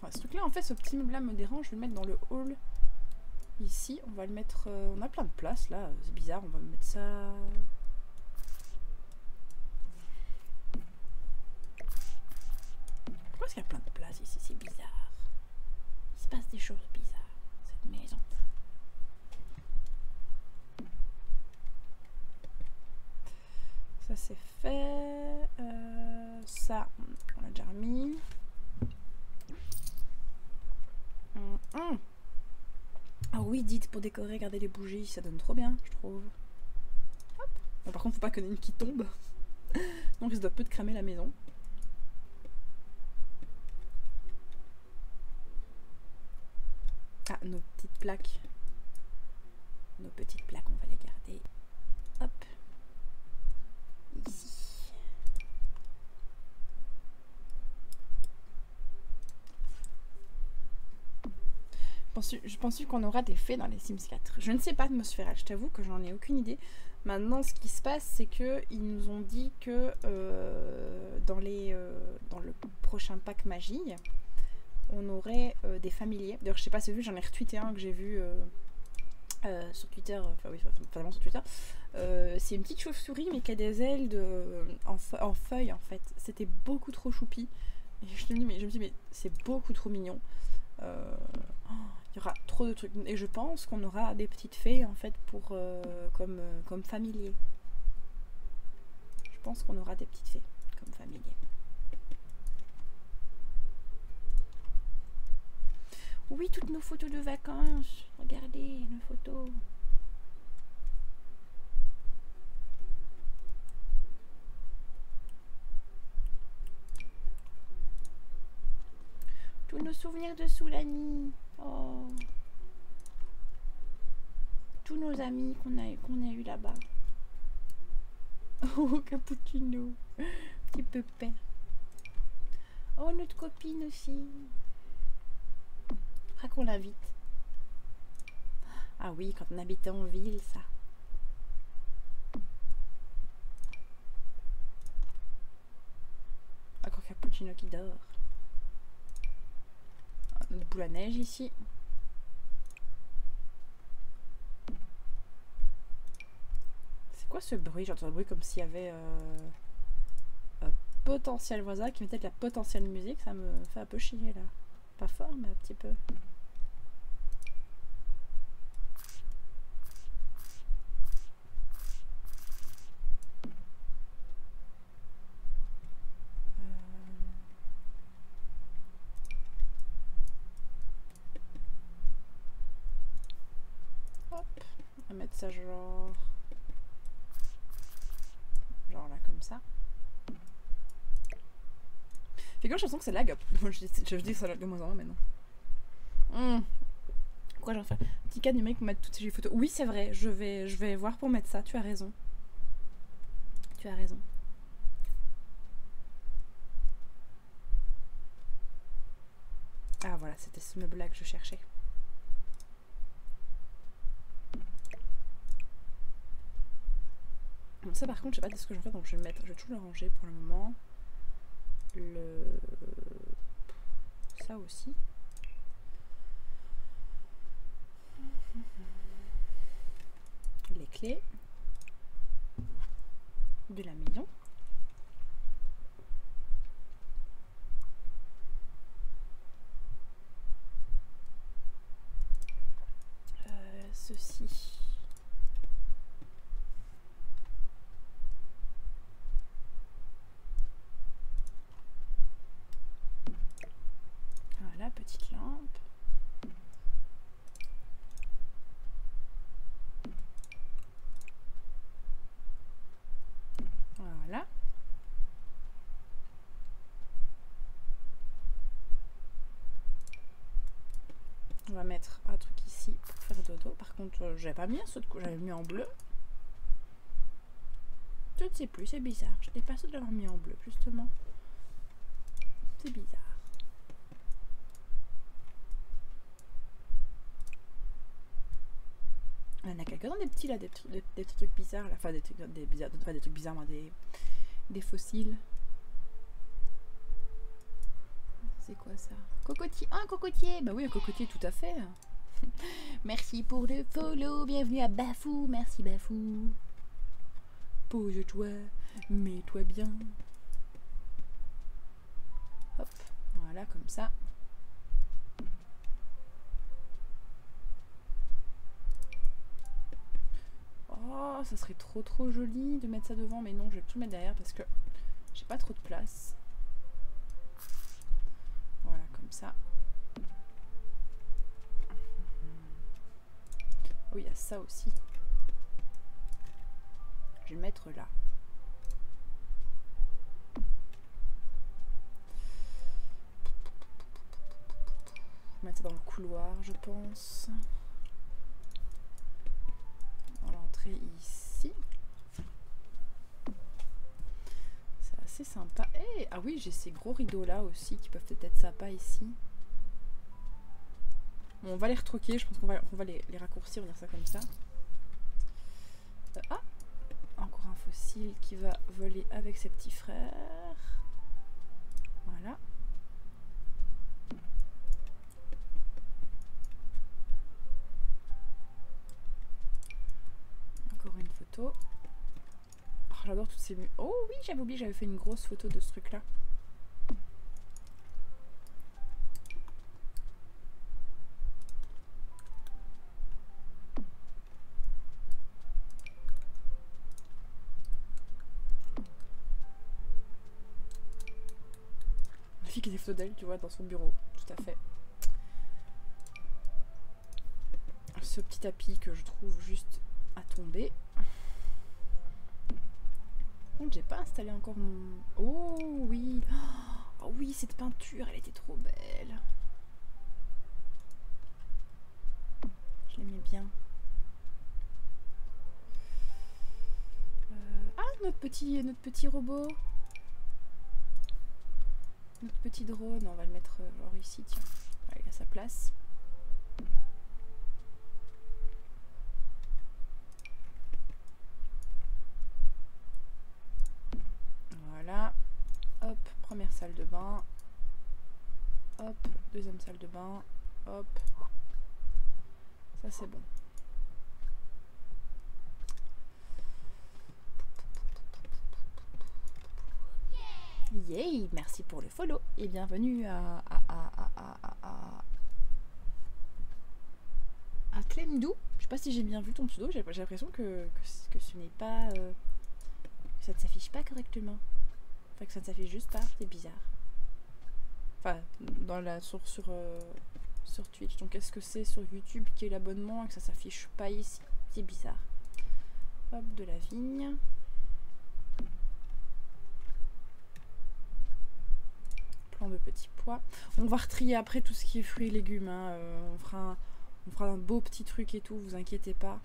Enfin, ce truc là, en fait, ce petit meuble là me dérange. Je vais le mettre dans le hall ici. On va le mettre. On a plein de place là, c'est bizarre. On va mettre ça. Pourquoi est-ce qu'il y a plein de places ici? C'est bizarre. Il se passe des choses bizarres dans cette maison. Ça c'est fait. Ça, on l'a déjà remis. Ah oui, dites pour décorer, regardez les bougies, ça donne trop bien, je trouve. Hop. Bon, par contre, faut pas qu'il y en ait une qui tombe. On risque de peu de cramer la maison. Ah, nos petites plaques. Nos petites plaques, on va les garder. Hop. Ici. Je Je pense qu'on aura des fées dans les Sims 4. Je ne sais pas atmosphère, je t'avoue que j'en ai aucune idée. Maintenant, ce qui se passe, c'est que ils nous ont dit que dans le prochain pack magie, on aurait des familiers. D'ailleurs, je sais pas si vous avez vu, j'en ai retweeté un que j'ai vu sur Twitter. Enfin, oui, vraiment sur Twitter. C'est une petite chauve-souris, mais qui a des ailes en feuilles, en fait. C'était beaucoup trop choupi. Et je me dis, mais c'est beaucoup trop mignon. Il y aura trop de trucs. Et je pense qu'on aura des petites fées, en fait, pour comme familier. Je pense qu'on aura des petites fées comme familier. Oui, toutes nos photos de vacances. Regardez, nos photos. Tous nos souvenirs de Sulani. Oh. Tous nos amis qu'on a eu là-bas. Oh, Cappuccino. Petit peu père. Oh, notre copine aussi. Après qu'on l'invite. Ah oui, quand on habitait en ville, ça. Encore Cappuccino qui dort. Ah, notre boule à neige ici. C'est quoi ce bruit? J'entends un bruit comme s'il y avait un potentiel voisin qui mettait de la potentielle musique. Ça me fait un peu chier là. Pas fort, mais un petit peu. Hop, on va mettre ça genre là comme ça. Fait que je sens que ça lag. Je dis que ça lag de moins en moins maintenant. Quoi j'en fais? Petit cas numérique pour mettre toutes ces photos. Oui, c'est vrai, je vais voir pour mettre ça, tu as raison. Tu as raison. Ah voilà, c'était ce meuble là que je cherchais. Bon, ça par contre, je sais pas ce que j'en fais, donc je vais le mettre. Je vais tout le ranger pour le moment. Ça aussi. Les clés de la maison. Ceci. La petite lampe. Voilà. On va mettre un truc ici pour faire dodo. Par contre, j'avais pas mis un saut de cou, j'avais mis en bleu. Je ne sais plus, c'est bizarre. Je n'ai pas sûr de l'avoir mis en bleu, justement. C'est bizarre. Il y en a quelques-uns des petits là, des trucs bizarres là, enfin des fossiles. C'est quoi ça? Cocotier, un cocotier. Bah oui, un cocotier tout à fait. Merci pour le follow, bienvenue à Bafou, merci Bafou. Pose-toi, mets-toi bien. Hop, voilà comme ça. Oh, ça serait trop joli de mettre ça devant, mais non, je vais tout mettre derrière parce que j'ai pas trop de place. Voilà, comme ça. Oh, il y a ça aussi. Je vais le mettre là. Je vais mettre ça dans le couloir, je pense. Ici, c'est assez sympa. Et ah oui, j'ai ces gros rideaux là aussi qui peuvent peut-être être sympas ici. On va les retruquer, je pense qu'on va, les raccourcir, on va dire ça comme ça. Ah, encore un fossile qui va voler avec ses petits frères. Voilà. Encore une photo. Oh, j'adore toutes ces... Oh oui, j'avais oublié, j'avais fait une grosse photo de ce truc-là. Des photos d'elle, tu vois, dans son bureau, tout à fait. Ce petit tapis que je trouve juste à tomber. Bon, j'ai pas installé encore mon... Oh oui, oh oui, cette peinture, elle était trop belle. Je l'aimais bien. Ah, notre petit robot. Notre petit drone, on va le mettre genre ici, tiens, voilà, il a sa place. Voilà, hop, première salle de bain, hop, deuxième salle de bain, hop, ça c'est bon. Yay, merci pour le follow et bienvenue à Clemdou. Je sais pas si j'ai bien vu ton pseudo, j'ai l'impression que ce n'est pas... que ça ne s'affiche pas correctement. Enfin, que ça ne s'affiche juste pas, c'est bizarre. Enfin, dans la source sur Twitch. Donc est-ce que c'est sur YouTube qui est l'abonnement et que ça s'affiche pas ici? C'est bizarre. Hop, de la vigne. De petits pois. On va retrier après tout ce qui est fruits et légumes. Hein. On fera un beau petit truc et tout, vous inquiétez pas.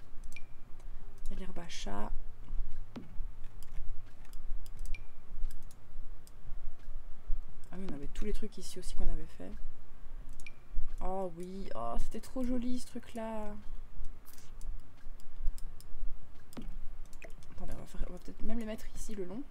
Il y a l'herbe à chat. Ah oui, on avait tous les trucs ici aussi qu'on avait fait. Oh oui, oh, c'était trop joli ce truc-là. Attendez, on va peut-être même les mettre ici le long.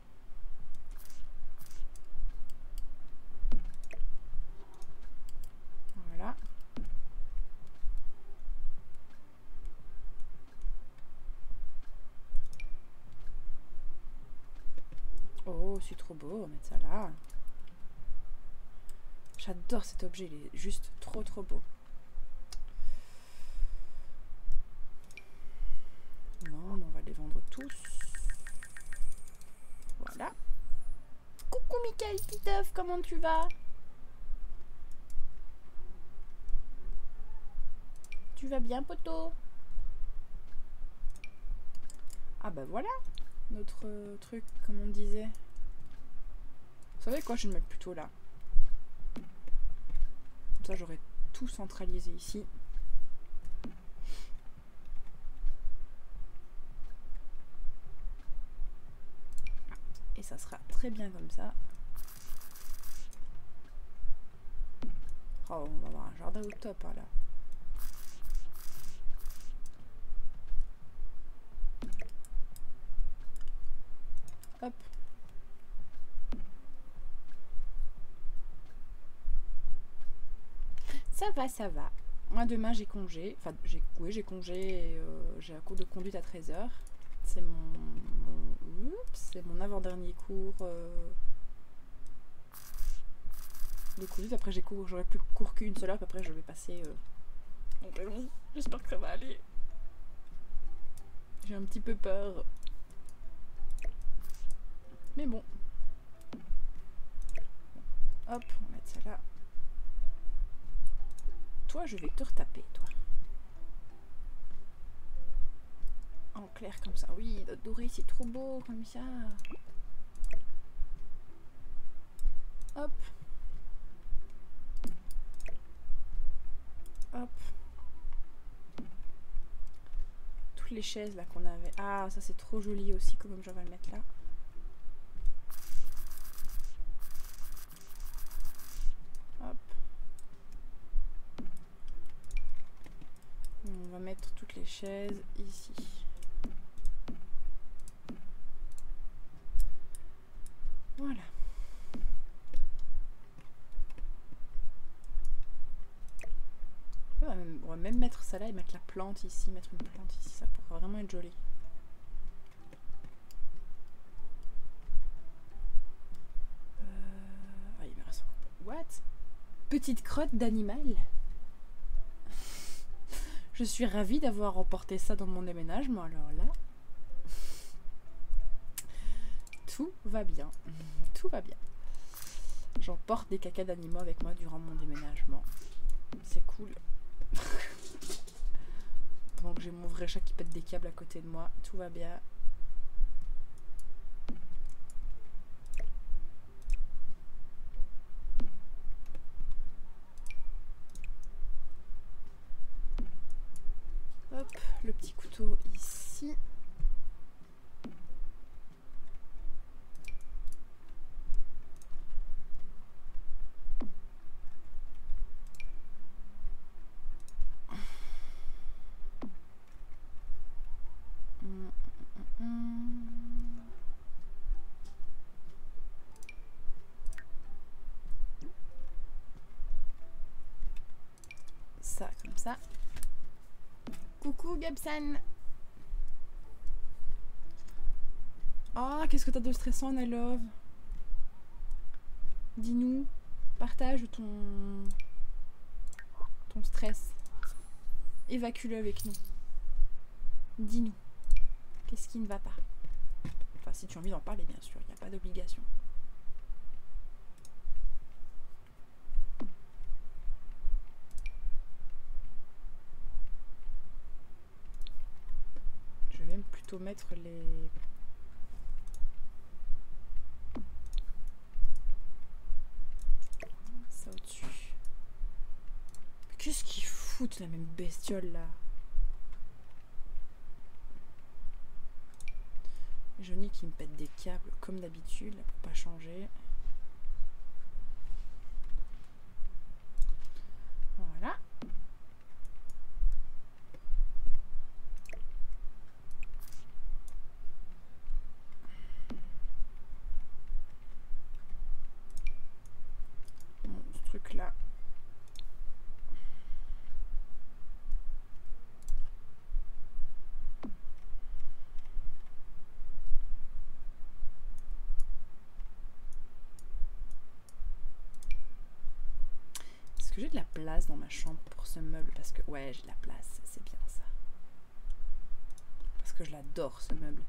Oh, c'est trop beau, on va mettre ça là. J'adore cet objet, il est juste trop beau. Non, on va les vendre tous. Voilà. Coucou Michael Piteuf, comment tu vas? Tu vas bien, poteau? Ah bah voilà, notre truc, comme on disait. Vous savez quoi, je vais le mettre plutôt là. Comme ça, j'aurais tout centralisé ici. Et ça sera très bien comme ça. Oh, on va avoir un jardin au top, hein, là. Hop. Ça va, ça va. Moi demain j'ai congé. Enfin, j'ai congé. J'ai un cours de conduite à 13 h. C'est mon avant-dernier cours de conduite. Après j'aurai plus cours qu'une seule heure. Puis après je vais passer. Donc bon, j'espère que ça va aller. J'ai un petit peu peur. Mais bon. Hop, on va mettre ça là. Toi, je vais te retaper, toi. En clair, comme ça. Oui, notre doré, c'est trop beau, comme ça. Hop. Hop. Toutes les chaises, là, qu'on avait. Ah, ça, c'est trop joli aussi, comme je vais le mettre là. mettre toutes les chaises ici. Voilà. On va même mettre ça là et mettre la plante ici, mettre une plante ici, ça pourrait vraiment être joli. Ah, il me reste encore. What? Petite crotte d'animal? Je suis ravie d'avoir remporté ça dans mon déménagement, alors là... Tout va bien, tout va bien. J'emporte des cacas d'animaux avec moi durant mon déménagement. C'est cool. Donc j'ai mon vrai chat qui pète des câbles à côté de moi, tout va bien. Hop, le petit couteau ici. Ça, comme ça. Coucou Gabsen. Oh, qu'est-ce que t'as de stressant, Nalove? Dis-nous, partage ton stress. Évacue-le avec nous. Dis-nous, qu'est-ce qui ne va pas? Enfin, si tu as envie d'en parler, bien sûr, il n'y a pas d'obligation. Mettre les... ça au-dessus. Qu'est-ce qu'ils foutent la même bestiole là? Johnny qui me pète des câbles comme d'habitude pour pas changer. Voilà. Là. Est-ce que j'ai de la place dans ma chambre pour ce meuble? Parce que ouais, j'ai de la place, c'est bien ça. Parce que je l'adore ce meuble.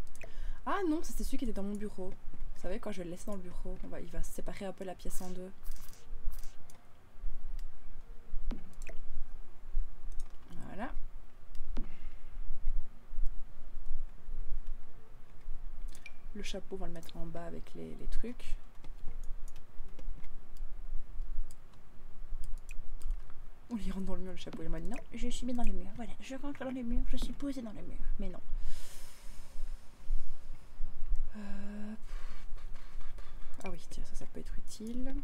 Ah non, c'était celui qui était dans mon bureau. Vous savez quoi, je vais le laisser dans le bureau. Il va séparer un peu la pièce en deux. Le chapeau, on va le mettre en bas avec les trucs. On lui rentre dans le mur, le chapeau. Il m'a dit non, je suis bien dans le mur. Voilà, je rentre dans le mur, je suis posée dans le mur. Mais non. Ah oui, tiens, ça peut être utile.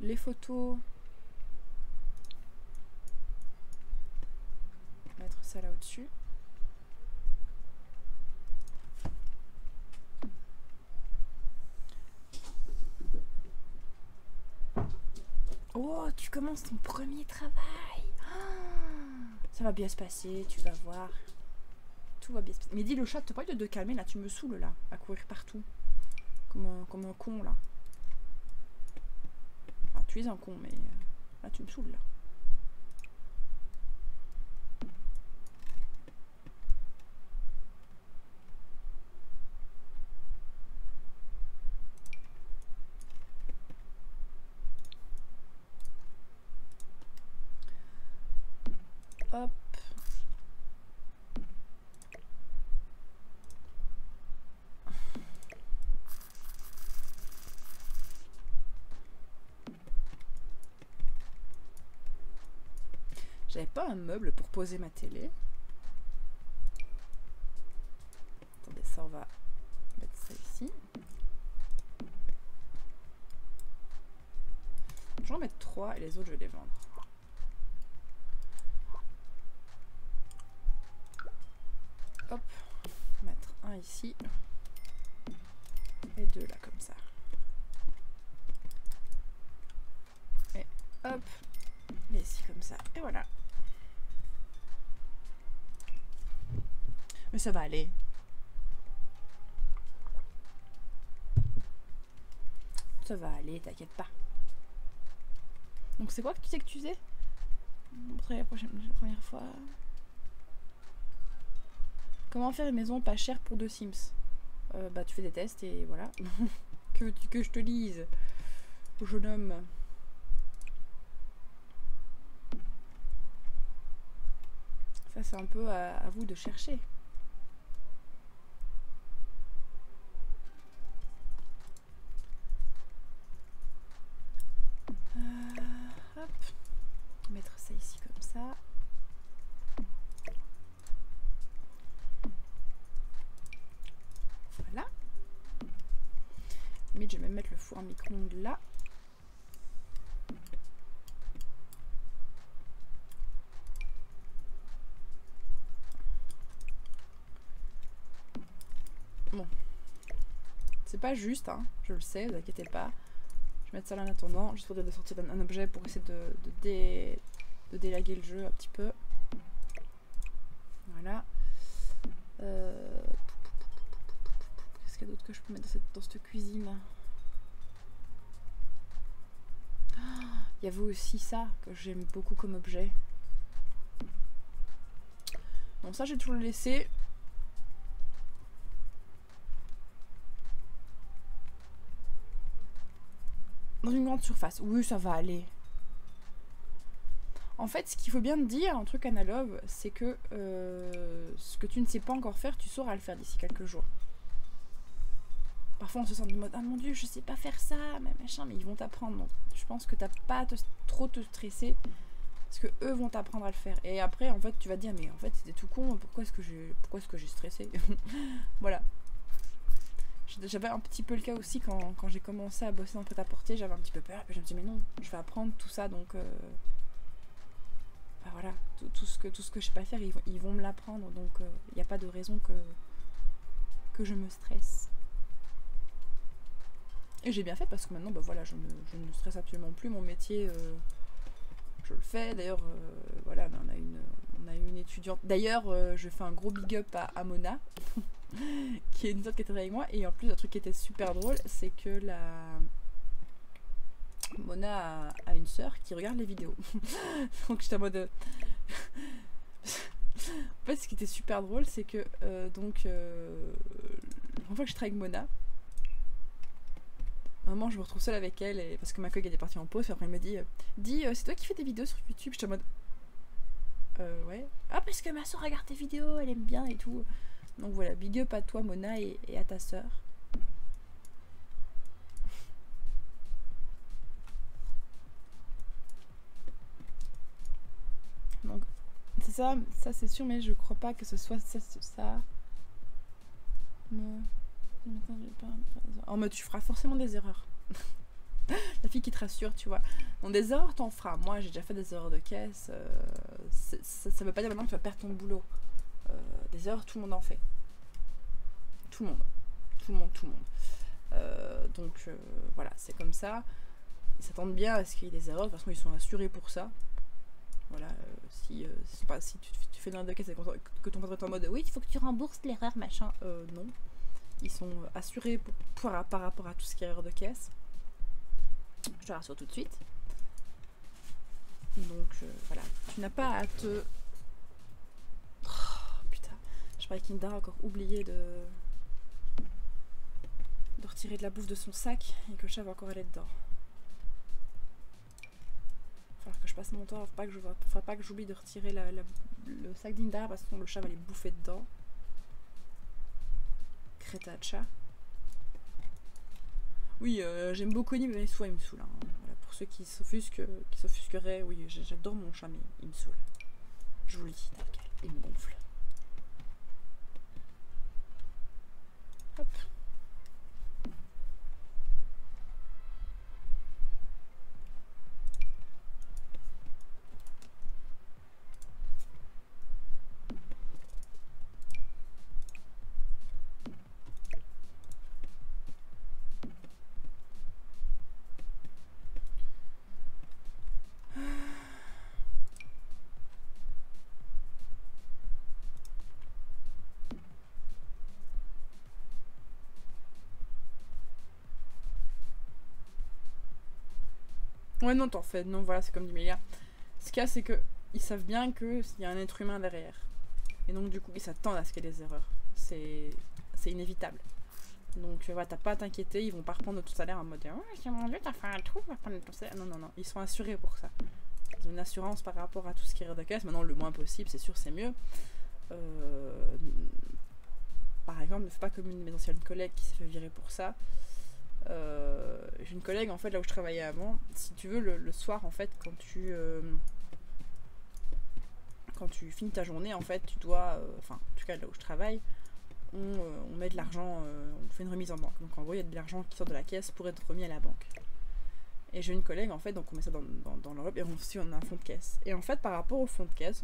Les photos... mettre ça là au-dessus. Oh, tu commences ton premier travail. Ça va bien se passer, tu vas voir. Tout va bien se passer. Mais dis le chat, t'as pas de calmer là, tu me saoules là, à courir partout. Comme un con là. Enfin, tu es un con, mais là tu me saoules là. Hop. J'avais pas un meuble pour poser ma télé. Attendez, ça on va mettre ça ici. 3 et les autres je vais les vendre. Hop, mettre un ici et deux là comme ça. Et hop, les ici comme ça et voilà. Mais ça va aller. Ça va aller, t'inquiète pas. Donc c'est quoi que tu sais que tu sais? Montrer la première fois. Comment faire une maison pas chère pour 2 Sims? Bah tu fais des tests et voilà. Que veux-tu que je te dise, jeune homme? Ça c'est un peu à vous de chercher. Hop, mettre ça ici comme ça. Voilà. Mais je vais même mettre le four à micro-ondes là. Bon. C'est pas juste, hein, je le sais, vous inquiétez pas. Je vais mettre ça là en attendant, juste pour de sortir un objet pour essayer de délaguer le jeu un petit peu. Voilà. Qu'est-ce qu'il y a d'autre que je peux mettre dans cette cuisine? Il y avait aussi ça que j'aime beaucoup comme objet. Bon, ça j'ai toujours laissé. Dans une grande surface, oui ça va aller. En fait ce qu'il faut bien te dire, un truc analogue, c'est que ce que tu ne sais pas encore faire, tu sauras le faire d'ici quelques jours. Parfois on se sent de mode, ah mon dieu je sais pas faire ça, mais machin, mais ils vont t'apprendre. Donc je pense que t'as pas à trop te stresser, parce que eux vont t'apprendre à le faire. Et après en fait tu vas te dire, mais en fait c'était tout con, pourquoi est-ce que j'ai stressé? Voilà. J'avais un petit peu le cas aussi quand j'ai commencé à bosser en prêt-à-porter, j'avais un petit peu peur, puis je me suis dit mais non, je vais apprendre tout ça, donc ben voilà, tout ce que je sais pas faire, ils vont me l'apprendre, donc il n'y a pas de raison que je me stresse. Et j'ai bien fait parce que maintenant ben voilà, je ne stresse absolument plus, mon métier je le fais, d'ailleurs voilà, ben on a une étudiante, d'ailleurs je fais un gros big up à Mona. Qui est une autre qui était avec moi, et en plus un truc qui était super drôle, c'est que la Mona a une sœur qui regarde les vidéos. Donc j'étais en mode en fait ce qui était super drôle c'est que la première fois que je travaille avec Mona, à un moment je me retrouve seule avec elle et... parce que ma collègue elle est partie en pause, et après elle me dit dis c'est toi qui fais tes vidéos sur YouTube? J'étais en mode ouais, ah parce que ma sœur regarde tes vidéos, elle aime bien et tout. Donc voilà, big up à toi Mona et à ta sœur. Donc c'est ça c'est sûr, mais je crois pas que ce soit ça. Oh mais tu feras forcément des erreurs. La fille qui te rassure, tu vois. Non, des erreurs t'en feras. Moi j'ai déjà fait des erreurs de caisse. Ça veut pas dire maintenant que tu vas perdre ton boulot. Des erreurs, tout le monde en fait. Tout le monde. Donc voilà, c'est comme ça. Ils s'attendent bien à ce qu'il y ait des erreurs, de toute façon ils sont assurés pour ça. Voilà, si tu fais une erreur de caisse et que ton patron est en mode oui, il faut que tu rembourses l'erreur, machin. Non. Ils sont assurés par rapport à tout ce qui est erreur de caisse. Je te rassure tout de suite. Donc voilà, tu n'as pas à te... Je parie qu'Inda a encore oublié de retirer de la bouffe de son sac et que le chat va encore aller dedans. Il va falloir que je passe mon temps, il ne faudra pas que j'oublie de retirer le sac d'Inda parce que le chat va les bouffer dedans. Créta de chat. Oui, j'aime beaucoup Nîmes, mais soit il me saoule. Hein. Voilà, pour ceux qui s'offusqueraient, oui, j'adore mon chat, mais il me saoule. Je vous le dis, il me gonfle. Hop. Ouais, non, t'en fais. Non, voilà, c'est comme du milliard. Ce qu'il y a, c'est qu'ils savent bien qu'il y a un être humain derrière. Et donc, du coup, ils s'attendent à ce qu'il y ait des erreurs. C'est inévitable. Donc, voilà, t'as pas à t'inquiéter. Ils vont pas reprendre tout salaire en mode « Oh, c'est mon Dieu, t'as fait un trou, on va prendre ton salaire. » Non, non, non. Ils sont assurés pour ça. Ils ont une assurance par rapport à tout ce qui est de caisse. Maintenant, le moins possible, c'est sûr, c'est mieux. Par exemple, ne fais pas comme une de mes anciennes collègues qui s'est fait virer pour ça. J'ai une collègue, en fait, là où je travaillais avant. Si tu veux, le soir, en fait, quand tu finis ta journée, en fait, tu dois... Enfin, en tout cas, là où je travaille, on met de l'argent, on fait une remise en banque. Donc, en gros, il y a de l'argent qui sort de la caisse pour être remis à la banque. Et j'ai une collègue, en fait, donc on met ça dans l'enveloppe et on a un fond de caisse. Et en fait, par rapport au fond de caisse,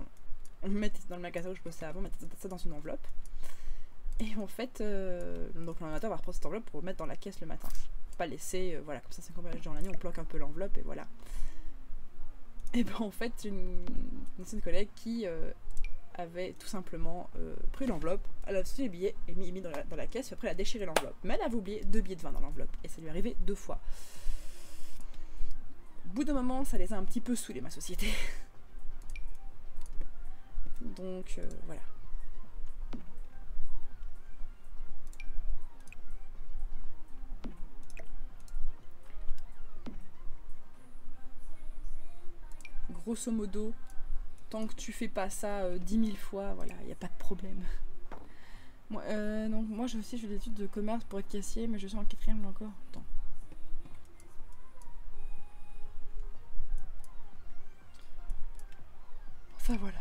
on mettait dans le magasin où je bossais avant, on mettait ça dans une enveloppe. Et en fait, donc le matin, on va reprendre cette enveloppe pour mettre dans la caisse le matin. Faut pas laisser, voilà, comme ça, c'est comme dans l'année, on planque un peu l'enveloppe et voilà. Et ben en fait, une collègue qui avait tout simplement pris l'enveloppe, elle a sorti les billets et mis dans la caisse, et après elle a déchiré l'enveloppe. Mais elle avait oublié 2 billets de 20 dans l'enveloppe et ça lui est arrivé 2 fois. Au bout d'un moment, ça les a un petit peu saoulés, ma société. Donc voilà. Grosso modo, tant que tu fais pas ça 10 000 fois, voilà, il n'y a pas de problème. Moi, donc moi aussi je fais des études de commerce pour être caissier, mais je suis en 4e encore. Attends. Enfin voilà.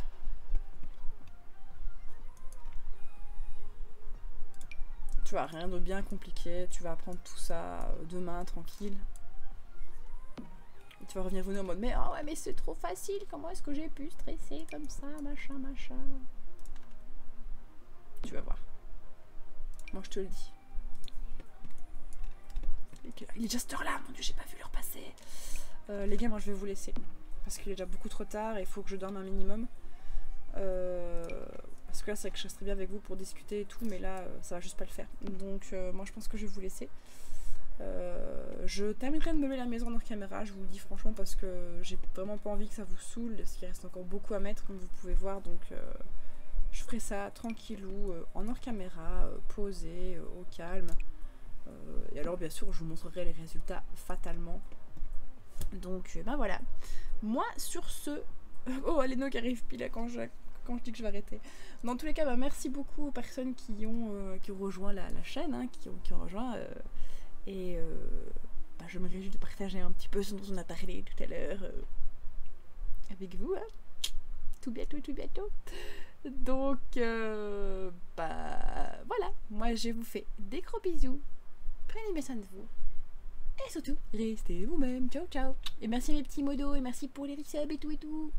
Tu vois, rien de bien compliqué, tu vas apprendre tout ça demain tranquille. Et tu vas revenir en mode mais oh ouais mais c'est trop facile, comment est-ce que j'ai pu stresser comme ça, machin machin. Tu vas voir. Moi je te le dis. Il est déjà cette heure là, mon Dieu, j'ai pas vu l'heure passer. Les gars, moi je vais vous laisser. Parce qu'il est déjà beaucoup trop tard et il faut que je dorme un minimum. Parce que là c'est vrai que je resterai bien avec vous pour discuter et tout, mais là ça va juste pas le faire. Donc moi je pense que je vais vous laisser. Je terminerai de meuler la maison hors caméra, je vous le dis franchement, parce que j'ai vraiment pas envie que ça vous saoule, parce qu'il reste encore beaucoup à mettre comme vous pouvez voir, donc je ferai ça tranquillou, en hors caméra, posé, au calme, et alors bien sûr je vous montrerai les résultats fatalement, donc ben voilà, moi sur ce, oh Aléno qui arrive pile quand je dis que je vais arrêter. Dans tous les cas, bah, merci beaucoup aux personnes qui ont rejoint la chaîne, hein, qui ont rejoint... Et bah je me réjouis de partager un petit peu ce dont on a parlé tout à l'heure avec vous, hein. Tout bientôt, tout bientôt. Donc, bah voilà, moi je vous fais des gros bisous, prenez bien soin de vous, et surtout, restez vous-même, ciao ciao. Et merci mes petits modos, et merci pour les resubs et tout et tout.